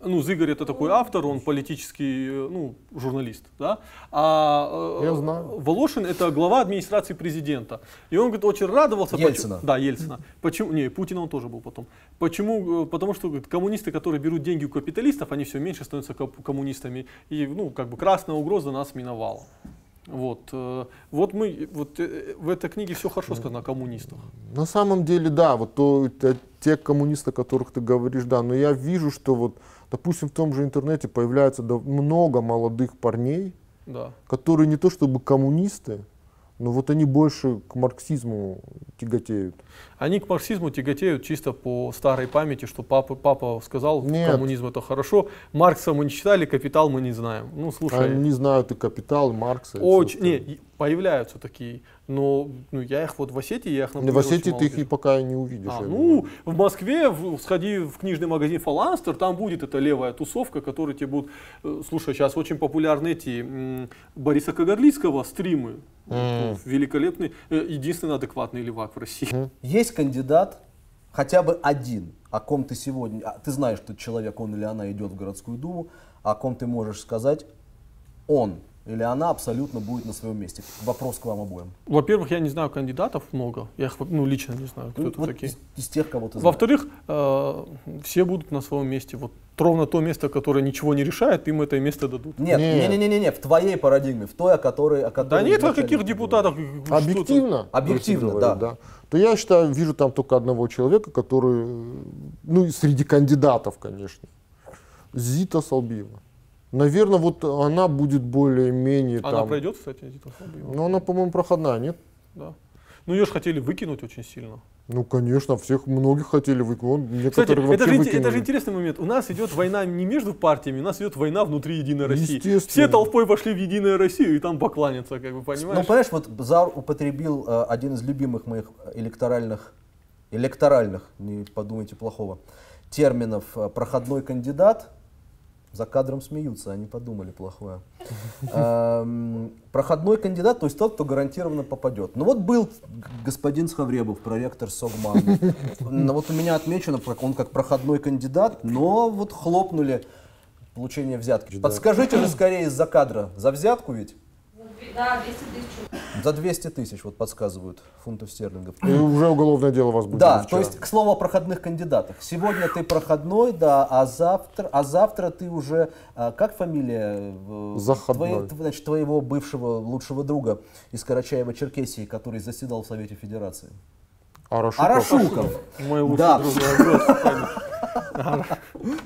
Ну, Зыгорь это такой автор, он политический, ну, журналист, да? Я знаю. Волошин это глава администрации президента. И он, говорит, очень радовался. Ельцина. Да, Ельцина. Почему? Не, Путина он тоже был потом. Почему? Потому что, говорит, коммунисты, которые берут деньги у капиталистов, они все меньше становятся коммунистами. И, ну, как бы красная угроза нас миновала. Вот мы, вот в этой книге все хорошо сказано о коммунистах. На самом деле, да, вот те коммунисты, о которых ты говоришь, да, но я вижу, что вот, допустим, в том же интернете появляется много молодых парней, да, которые не то чтобы коммунисты, но вот они больше к марксизму тяготеют. Они к марксизму тяготеют чисто по старой памяти, что папа сказал, нет, коммунизм это хорошо, Маркса мы не читали, Капитал мы не знаем. Ну, слушай, они не знают и Капитал, и Маркса. Очень, не, появляются такие, но ну, я их вот в Осетии, я их наблюдаю. В Осетии ты их и пока не увидишь. Ну, в Москве сходи в книжный магазин «Фаланстер», там будет эта левая тусовка, которые тебе будут... Слушай, сейчас очень популярны эти Бориса Кагарлицкого стримы. Великолепный, единственный адекватный левак в России. Есть кандидат, хотя бы один, о ком ты сегодня, ты знаешь, что человек, он или она, идет в городскую думу, о ком ты можешь сказать, он или она абсолютно будет на своем месте. Вопрос к вам обоим. Во-первых, я не знаю кандидатов много, я их лично не знаю, кто это такие. Из тех, кого ты знаешь. Во-вторых, все будут на своем месте. Вот ровно то место, которое ничего не решает, им это место дадут. Нет, не-не-не, в твоей парадигме, в той, о которой... Да нет каких депутатов. Объективно? Объективно, да. То я считаю, вижу там только одного человека, который, ну, среди кандидатов, конечно, Зита Салбиева. Наверное, вот она будет более-менее... Она там... пройдет, кстати, Зита Салбиева? Ну, она, по-моему, проходная, нет? Да. Ну, ее же хотели выкинуть очень сильно. Ну, конечно, всех многих хотели выкинуть. Кстати, это же интересный момент. У нас идет война не между партиями, у нас идет война внутри Единой России. Все толпой пошли в Единую Россию и там покланятся, как бы, понимаешь? Ну, понимаешь, вот Заур употребил один из любимых моих электоральных, не подумайте плохого, терминов «проходной кандидат». За кадром смеются, они подумали плохое. Проходной кандидат, то есть тот, кто гарантированно попадет. Ну вот был господин Схавребов, проректор Согмана. Ну вот у меня отмечено, он как проходной кандидат, но вот хлопнули получение взятки. Подскажите же скорее из-за кадра, за взятку ведь? Да, 200 тысяч. За 200 тысяч, вот подсказывают, фунтов стерлингов. И уже уголовное дело вас будет. Да, то есть, к слову о проходных кандидатах. Сегодня ты проходной, да, а завтра ты уже, как фамилия? Заходной. Значит, твоего бывшего лучшего друга из Карачаева-Черкесии, который заседал в Совете Федерации. Арашуков. Мой лучший друг.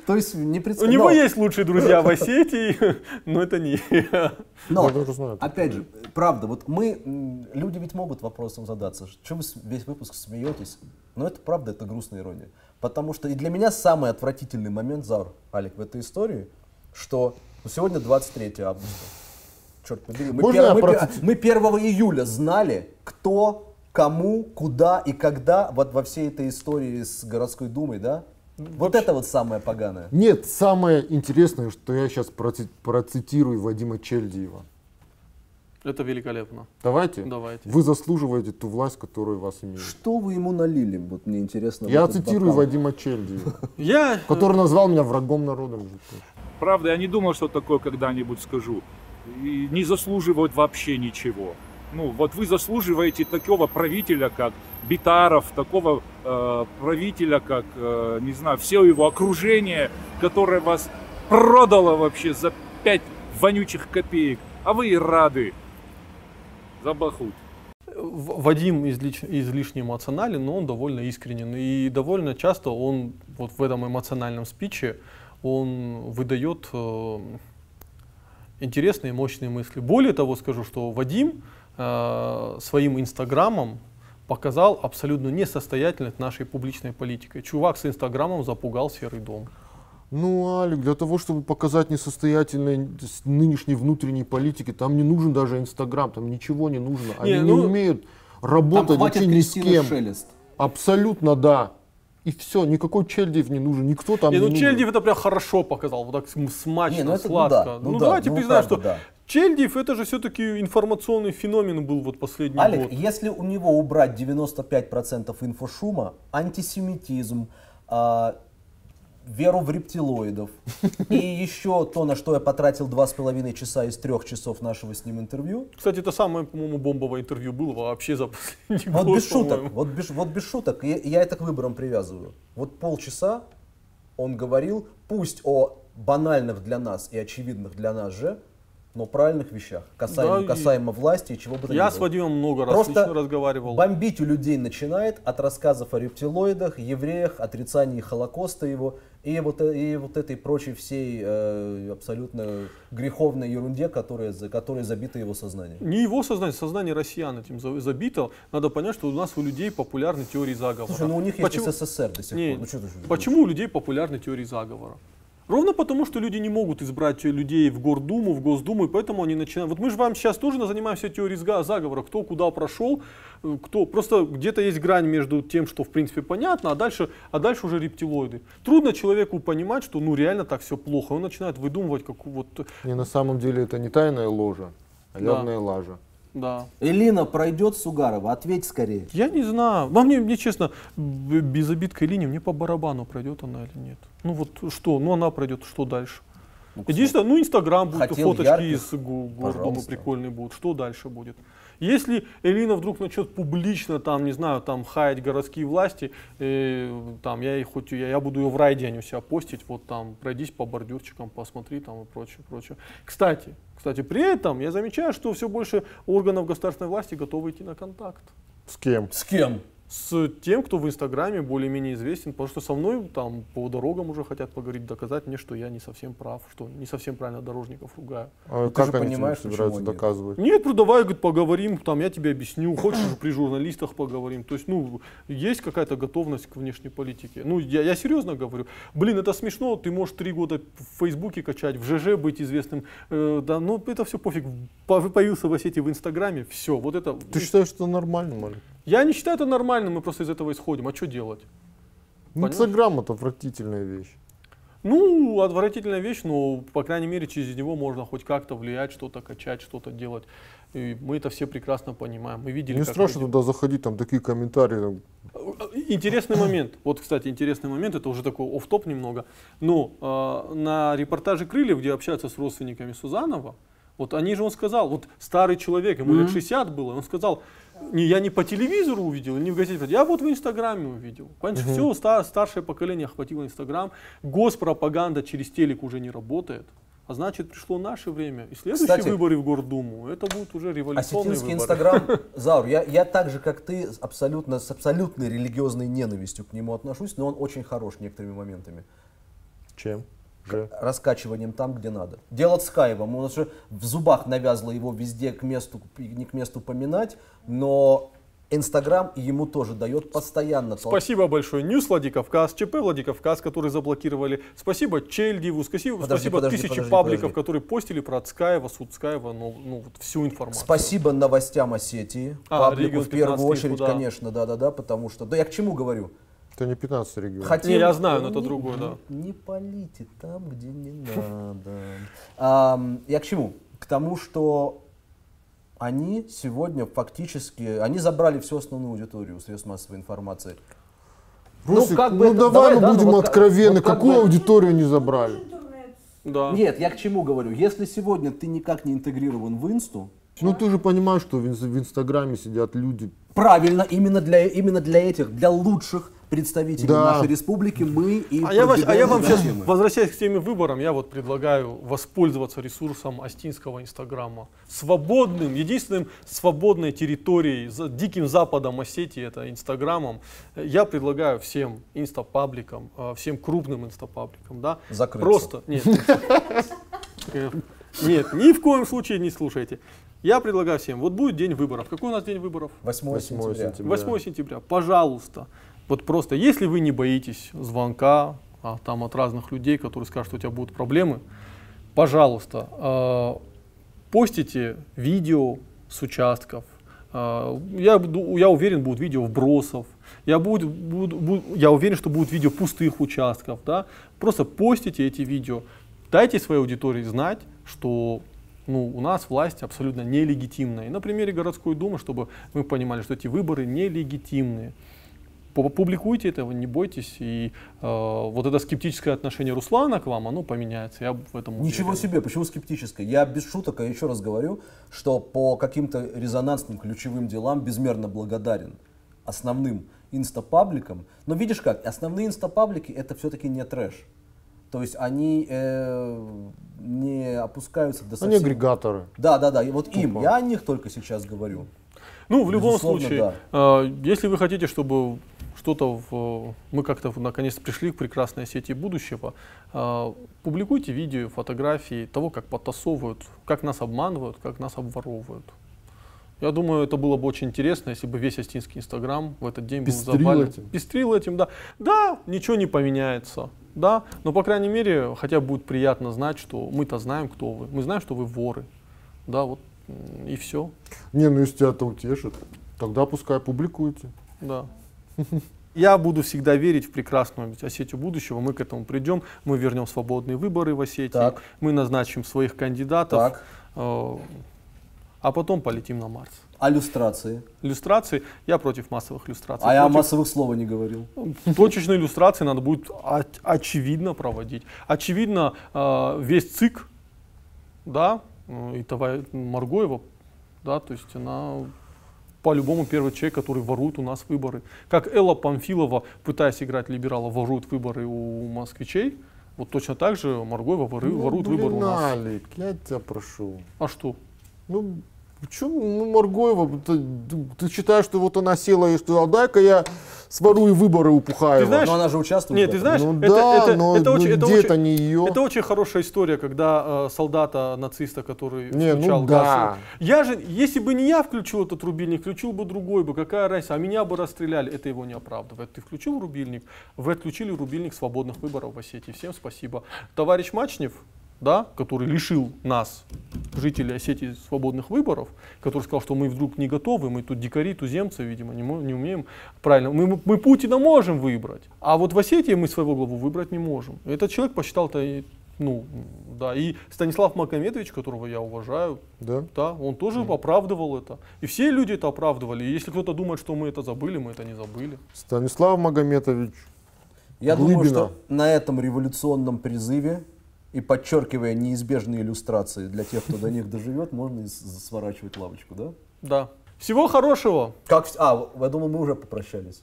То есть не представляю. У него есть лучшие друзья в Осетии, но это не я. Но, опять же, правда, вот мы, люди ведь могут вопросом задаться, что вы весь выпуск смеетесь, но это правда, это грустная ирония. Потому что и для меня самый отвратительный момент, Заур, Алик, в этой истории, что сегодня 23 августа, черт побери, мы 1 июля знали, кто, кому, куда и когда вот во всей этой истории с городской думой, да? Вот это вот самое поганое. Нет, самое интересное, что я сейчас процитирую Вадима Чельдиева. Это великолепно. Давайте. Вы заслуживаете ту власть, которую вас имеет. Что вы ему налили? Вот мне интересно. Я цитирую Вадима Чельдиева, который назвал меня врагом народа. Правда, я не думал, что такое когда-нибудь скажу. И не заслуживают вообще ничего. Ну, вот вы заслуживаете такого правителя, как Битаров, такого правителя, как, не знаю, все его окружение, которое вас продало вообще за 5 вонючих копеек, а вы и рады за бахут. Вадим излишне эмоционален, но он довольно искренен, и довольно часто он вот в этом эмоциональном спиче, он выдает интересные, мощные мысли. Более того, скажу, что Вадим своим инстаграмом показал абсолютную несостоятельность нашей публичной политики. Чувак с инстаграмом запугал Серый дом. Ну, Алик, для того, чтобы показать несостоятельность нынешней внутренней политики, там не нужен даже инстаграм, там ничего не нужно. Они не умеют работать вообще ни с кем. Шелест. Абсолютно, да. И все, никакой Чельдиев не нужен, никто там не нужен. Ну, Чельдиев это прям хорошо показал, вот так смачно, сладко. Ну, давайте признаем, что... Да. Чельдиев это же все-таки информационный феномен был вот последний год. Алик, если у него убрать 95% инфошума, антисемитизм, веру в рептилоидов и еще то, на что я потратил 2,5 часа из 3 часов нашего с ним интервью. Кстати, это самое, по-моему, бомбовое интервью было вообще за последний год. Вот без шуток, я это к выборам привязываю. Вот полчаса он говорил, пусть о банальных для нас и очевидных для нас же, но правильных вещах, касаемо власти и чего бы то ни было. Я с Вадимом много раз лично разговаривал. Бомбить у людей начинает от рассказов о рептилоидах, евреях, отрицании Холокоста его и вот этой прочей всей абсолютно греховной ерунде, которая забита его сознание. Не его сознание, сознание россиян этим забито. Надо понять, что у нас у людей популярны теории заговора. Слушай, ну у них есть СССР до сих пор. Почему у людей популярны теории заговора? Ровно потому, что люди не могут избрать людей в Гордуму, в Госдуму, и поэтому они начинают. Вот мы же вам сейчас тоже занимаемся теорией заговора, кто куда прошел, кто. Просто где-то есть грань между тем, что в принципе понятно, а дальше уже рептилоиды. Трудно человеку понимать, что ну реально так все плохо, он начинает выдумывать какую-то... На самом деле это не тайная ложа, а явная лажа. Да. Элина пройдет Сугарова? Ответь скорее. Я не знаю. Мне честно, без обид к Элине, мне по барабану, пройдет она или нет. Ну вот что, ну она пройдет, что дальше? Ну, единственное, ну Инстаграм будет, фоточки ярких, из города прикольные будут. Что дальше будет? Если Элина вдруг начнет публично, там, не знаю, там, хаять городские власти, там, я буду ее в райдень у себя постить, вот там, пройдись по бордюрчикам, посмотри там и прочее, прочее. Кстати, при этом я замечаю, что все больше органов государственной власти готовы идти на контакт. С кем? С кем? С тем, кто в Инстаграме более-менее известен, потому что со мной там по дорогам уже хотят поговорить, доказать мне, что я не совсем прав, что не совсем правильно дорожников ругаю. А как они собираются доказывать? Нет, ну давай, говорит, поговорим, там я тебе объясню, хочешь при журналистах поговорим. То есть, ну, есть какая-то готовность к внешней политике. Ну, я серьезно говорю. Блин, это смешно, ты можешь 3 года в Фейсбуке качать, в ЖЖ быть известным, да, ну это все пофиг. Появился в Осетии в Инстаграме, все, вот это... Ты считаешь, что нормально, Малик? Я не считаю это нормальным, мы просто из этого исходим. А что делать? Инстаграм — это отвратительная вещь. Ну, отвратительная вещь, но, по крайней мере, через него можно хоть как-то влиять, что-то качать, что-то делать. И мы это все прекрасно понимаем. Мы видели, не страшно туда заходить, там такие комментарии. Интересный момент. Вот, кстати, интересный момент, это уже такой офф-топ немного. Но на репортаже «Крыльев», где общаются с родственниками Сузанова, вот они же, он сказал, вот старый человек, ему лет 60 было, он сказал... Я не по телевизору увидел, не в газете, я вот в Инстаграме увидел. Все старшее поколение охватило Инстаграм. Госпропаганда через телек уже не работает. А значит, пришло наше время. И следующие выборы в Гордуму, это будут уже революционные выборы. Осетинский Инстаграм, Заур, я так же, как ты, с абсолютной религиозной ненавистью к нему отношусь, но он очень хорош некоторыми моментами. Чем? Раскачиванием там, где надо. Дело Цкаева. У нас же в зубах навязло его везде к месту, не к месту поминать, но Инстаграм ему тоже дает постоянно. Спасибо большое. Ньюс Владикавказ, ЧП Владикавказ, которые заблокировали. Спасибо Чельдиеву, спасибо тысяче пабликов, которые постили про Цкаева, суд Цкаева, ну вот всю информацию. Спасибо новостям Осетии. Паблику в первую очередь, конечно, да-да-да, потому что... Да я к чему говорю? Это не 15 регионов. Хотя я знаю, но это другое, да. Не палите там, где не надо. Я к чему? К тому, что они сегодня фактически, они забрали всю основную аудиторию средств массовой информации. Русик, давай будем откровенны, какую аудиторию они забрали? Да. Нет, я к чему говорю? Если сегодня ты никак не интегрирован в Инсту, ну ты же понимаешь, что в Инстаграме сидят люди. Правильно, именно для этих, для лучших представителей нашей республики мы и... А я вам сейчас, возвращаясь к теме выборам, я вот предлагаю воспользоваться ресурсом Остинского Инстаграма. Свободным, единственным свободной территорией, за диким западом Осетии, это Инстаграмом. Я предлагаю всем инстапабликам, всем крупным инстапабликам, да? Закрыться. Просто, нет, ни в коем случае не слушайте. Я предлагаю всем, вот будет день выборов. Какой у нас день выборов? 8 сентября. 8 сентября, пожалуйста. Вот просто, если вы не боитесь звонка там от разных людей, которые скажут, что у тебя будут проблемы, пожалуйста, постите видео с участков. Я уверен, будут видео вбросов. Я уверен, что будут видео пустых участков. Да? Просто постите эти видео. Дайте своей аудитории знать, что... Ну, у нас власть абсолютно нелегитимная. И на примере городской думы, чтобы мы понимали, что эти выборы нелегитимные. Публикуйте этого, не бойтесь. И вот это скептическое отношение Руслана к вам, оно поменяется. Я в этом Ничего уверен. Себе, почему скептическое? Я без шуток, а еще раз говорю, что по каким-то резонансным ключевым делам безмерно благодарен основным инстапабликам. Но видишь как, основные инстапаблики — это все-таки не трэш. То есть они не опускаются до совсем... Они агрегаторы. Да. И вот им. Я о них только сейчас говорю. Ну, в любом случае, если вы хотите, чтобы что-то... Мы как-то наконец пришли к прекрасной Осетии будущего. Публикуйте видео, фотографии того, как подтасовывают, как нас обманывают, как нас обворовывают. Я думаю, это было бы очень интересно, если бы весь Остинский Инстаграм в этот день был завален. Пестрил этим, да. Да, ничего не поменяется. Да, но, по крайней мере, хотя будет приятно знать, что мы-то знаем, кто вы. Мы знаем, что вы воры. Да, вот и все. Не, ну если тебя это утешит, тогда пускай публикуйте. Да. Я буду всегда верить в прекрасную Осетию будущего. Мы к этому придем. Мы вернем свободные выборы в Осетии. Так. Мы назначим своих кандидатов. Так. а потом полетим на Марс. А люстрации? Люстрации? Я против массовых люстраций. А я о массовых слова не говорил. Точечные люстрации надо будет очевидно проводить. Очевидно, весь ЦИК, да, и Маргоева, да, то есть она по-любому первый человек, который ворует у нас выборы. Как Элла Памфилова, пытаясь играть либерала, ворует выборы у москвичей, вот точно так же Маргоева ворует выборы у нас. Алик, я тебя прошу. А что? Ну, почему? Ну, Маргоева, ты считаешь, что вот она села и что, а дай-ка я сворую выборы у Пухаева. Знаешь, но она же участвует. Нет, ты знаешь, ну, это очень хорошая история, когда солдата-нациста, который включал газ. Я же, если бы не я включил этот рубильник, включил бы другой бы, какая разница, а меня бы расстреляли, это его не оправдывает. Ты включил рубильник, вы отключили рубильник свободных выборов в Осетии. Всем спасибо. Товарищ Мачнев, да, который лишил нас, жителей Осетии, свободных выборов, который сказал, что мы вдруг не готовы, мы тут дикари, туземцы, видимо, не умеем правильно. Мы Путина можем выбрать, а вот в Осетии мы своего главу выбрать не можем. Этот человек посчитал-то, ну, да, и Станислав Магомедович, которого я уважаю, да? Да, он тоже оправдывал это. И все люди это оправдывали. И если кто-то думает, что мы это забыли, мы это не забыли. Станислав Магомедович, я думаю, что на этом революционном призыве и подчеркивая неизбежные иллюстрации для тех, кто до них доживет, можно сворачивать лавочку, да? Да. Всего хорошего. Как, я думаю, мы уже попрощались.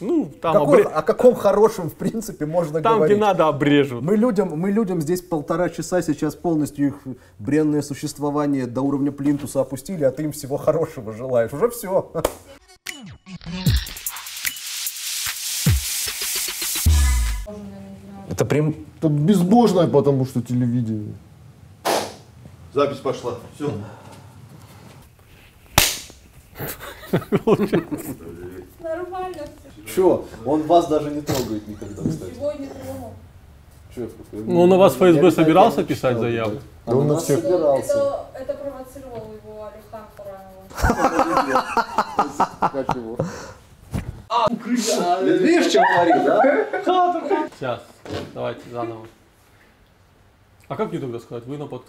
Ну, там о каком хорошем, в принципе, можно говорить? Там, где надо, обрежут. Мы людям здесь полтора часа сейчас полностью их бренное существование до уровня плинтуса опустили, а ты им всего хорошего желаешь. Уже все. Это прям... Это безбожное, потому что телевидение. Запись пошла. Все. Нормально. Че? Он вас даже не трогает никогда, кстати. Сегодня трогал. Че? Ну, он на вас ФСБ собирался писать заяву? Да он на всех собирался. Это провоцировало его Александра Хугаева. Видишь, что говорит, да? Сейчас, давайте заново. А как мне тогда сказать? Вы на под...